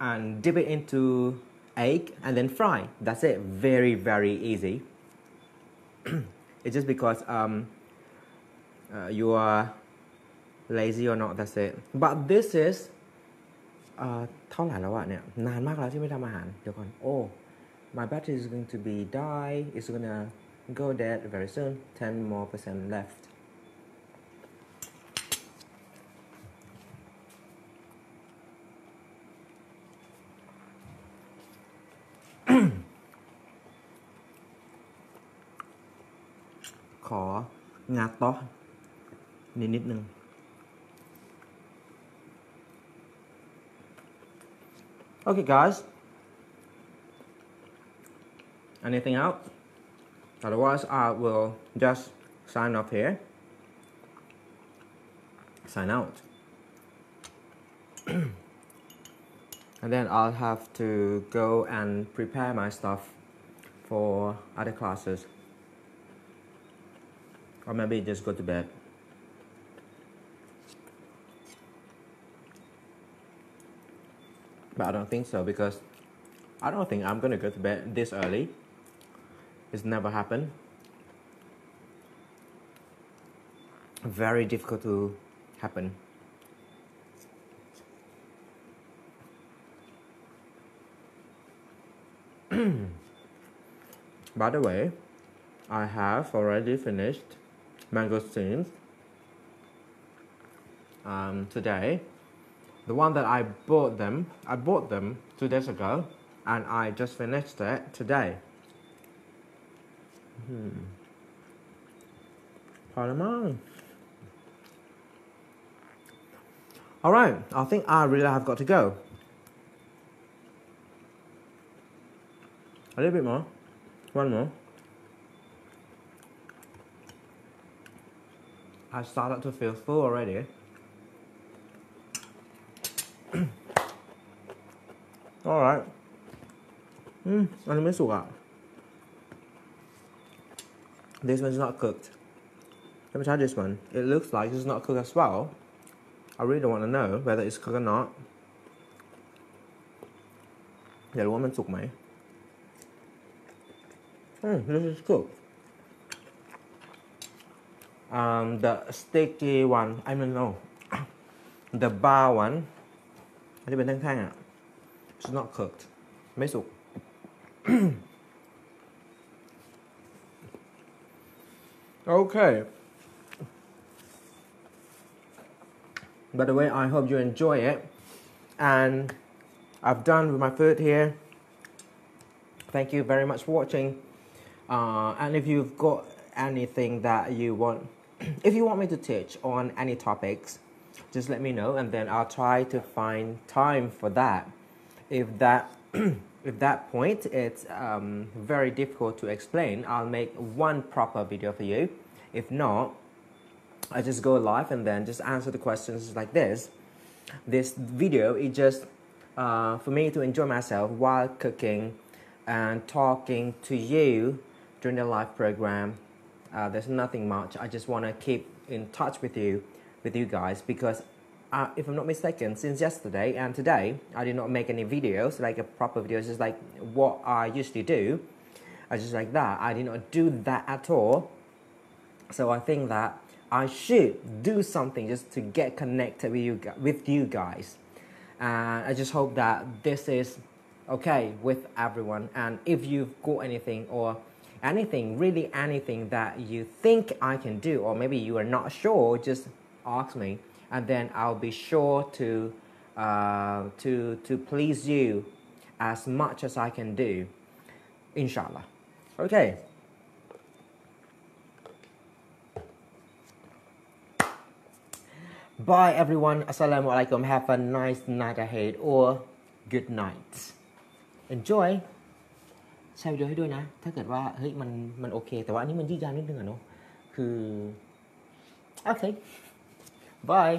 and dip it into egg and then fry. That's it. Very very easy. It's just because um uh, you are lazy or not. That's it. But this is uh เท่าไหร่แล้วอ่ะเนี่ยนานมากแล้วที่ไม่ทำอาหารเดี๋ยวก่อนโอ้My battery is going to be die. It's gonna go dead very soon. Ten more percent left. Khor ngạt to, nít nít nưng.Okay, guys.Anything else? Otherwise, I will just sign off here. Sign out. And then I'll have to go and prepare my stuff for other classes. Or maybe just go to bed. But I don't think so because I don't think I'm gonna go to bed this early.It's never happened. Very difficult to happen. By the way, I have already finished mangosteens um, today. The one that I bought them, I bought them two days ago, and I just finished it today.Hmm. All right, I think I really have got to go. A little bit more, one more. I started to feel full already. All right. Hmm, I don't miss what.This one's not cooked. Let me try this one. It looks like it's not cooked as well. I really don't want to know whether it's cooked or not. The other one took me. Hmm, this is cooked. Um, the sticky one, I mean no, the bar one, it's not cooked. It's not cooked. Okay. By the way, I hope you enjoy it. And I've done with my food here. Thank you very much for watching. Uh, and if you've got anything that you want, if you want me to teach on any topics, just let me know, and then I'll try to find time for that. If that, if that point it's um, very difficult to explain, I'll make one proper video for you. If not, I just go live and then just answer the questions like this. This video is just uh, for me to enjoy myself while cooking and talking to you during the live program. Uh, there's nothing much. I just want to keep in touch with you, with you guys, because uh, if I'm not mistaken, since yesterday and today, I did not make any videos, like a proper video, just like what I usually do. I just like that. I did not do that at all. So I think that I should do something just to get connected with you, with you guys. And I just hope that this is okay with everyone. And if you've got anything or anything, really anything that you think I can do, or maybe you are not sure, just ask me, and then I'll be sure to uh, to to please you as much as I can do, inshallah. Okay. Bye everyone. Assalamu alaikum. Have a nice night ahead, or good night. Enjoy. แชร์วิดีโอให้ด้วยนะถ้าเกิดว่าเฮ้ยมันมันโอเคแต่ว่าอันนี้มันยืดยาวนิดนึงอ่ะเนาะคือโอเคบาย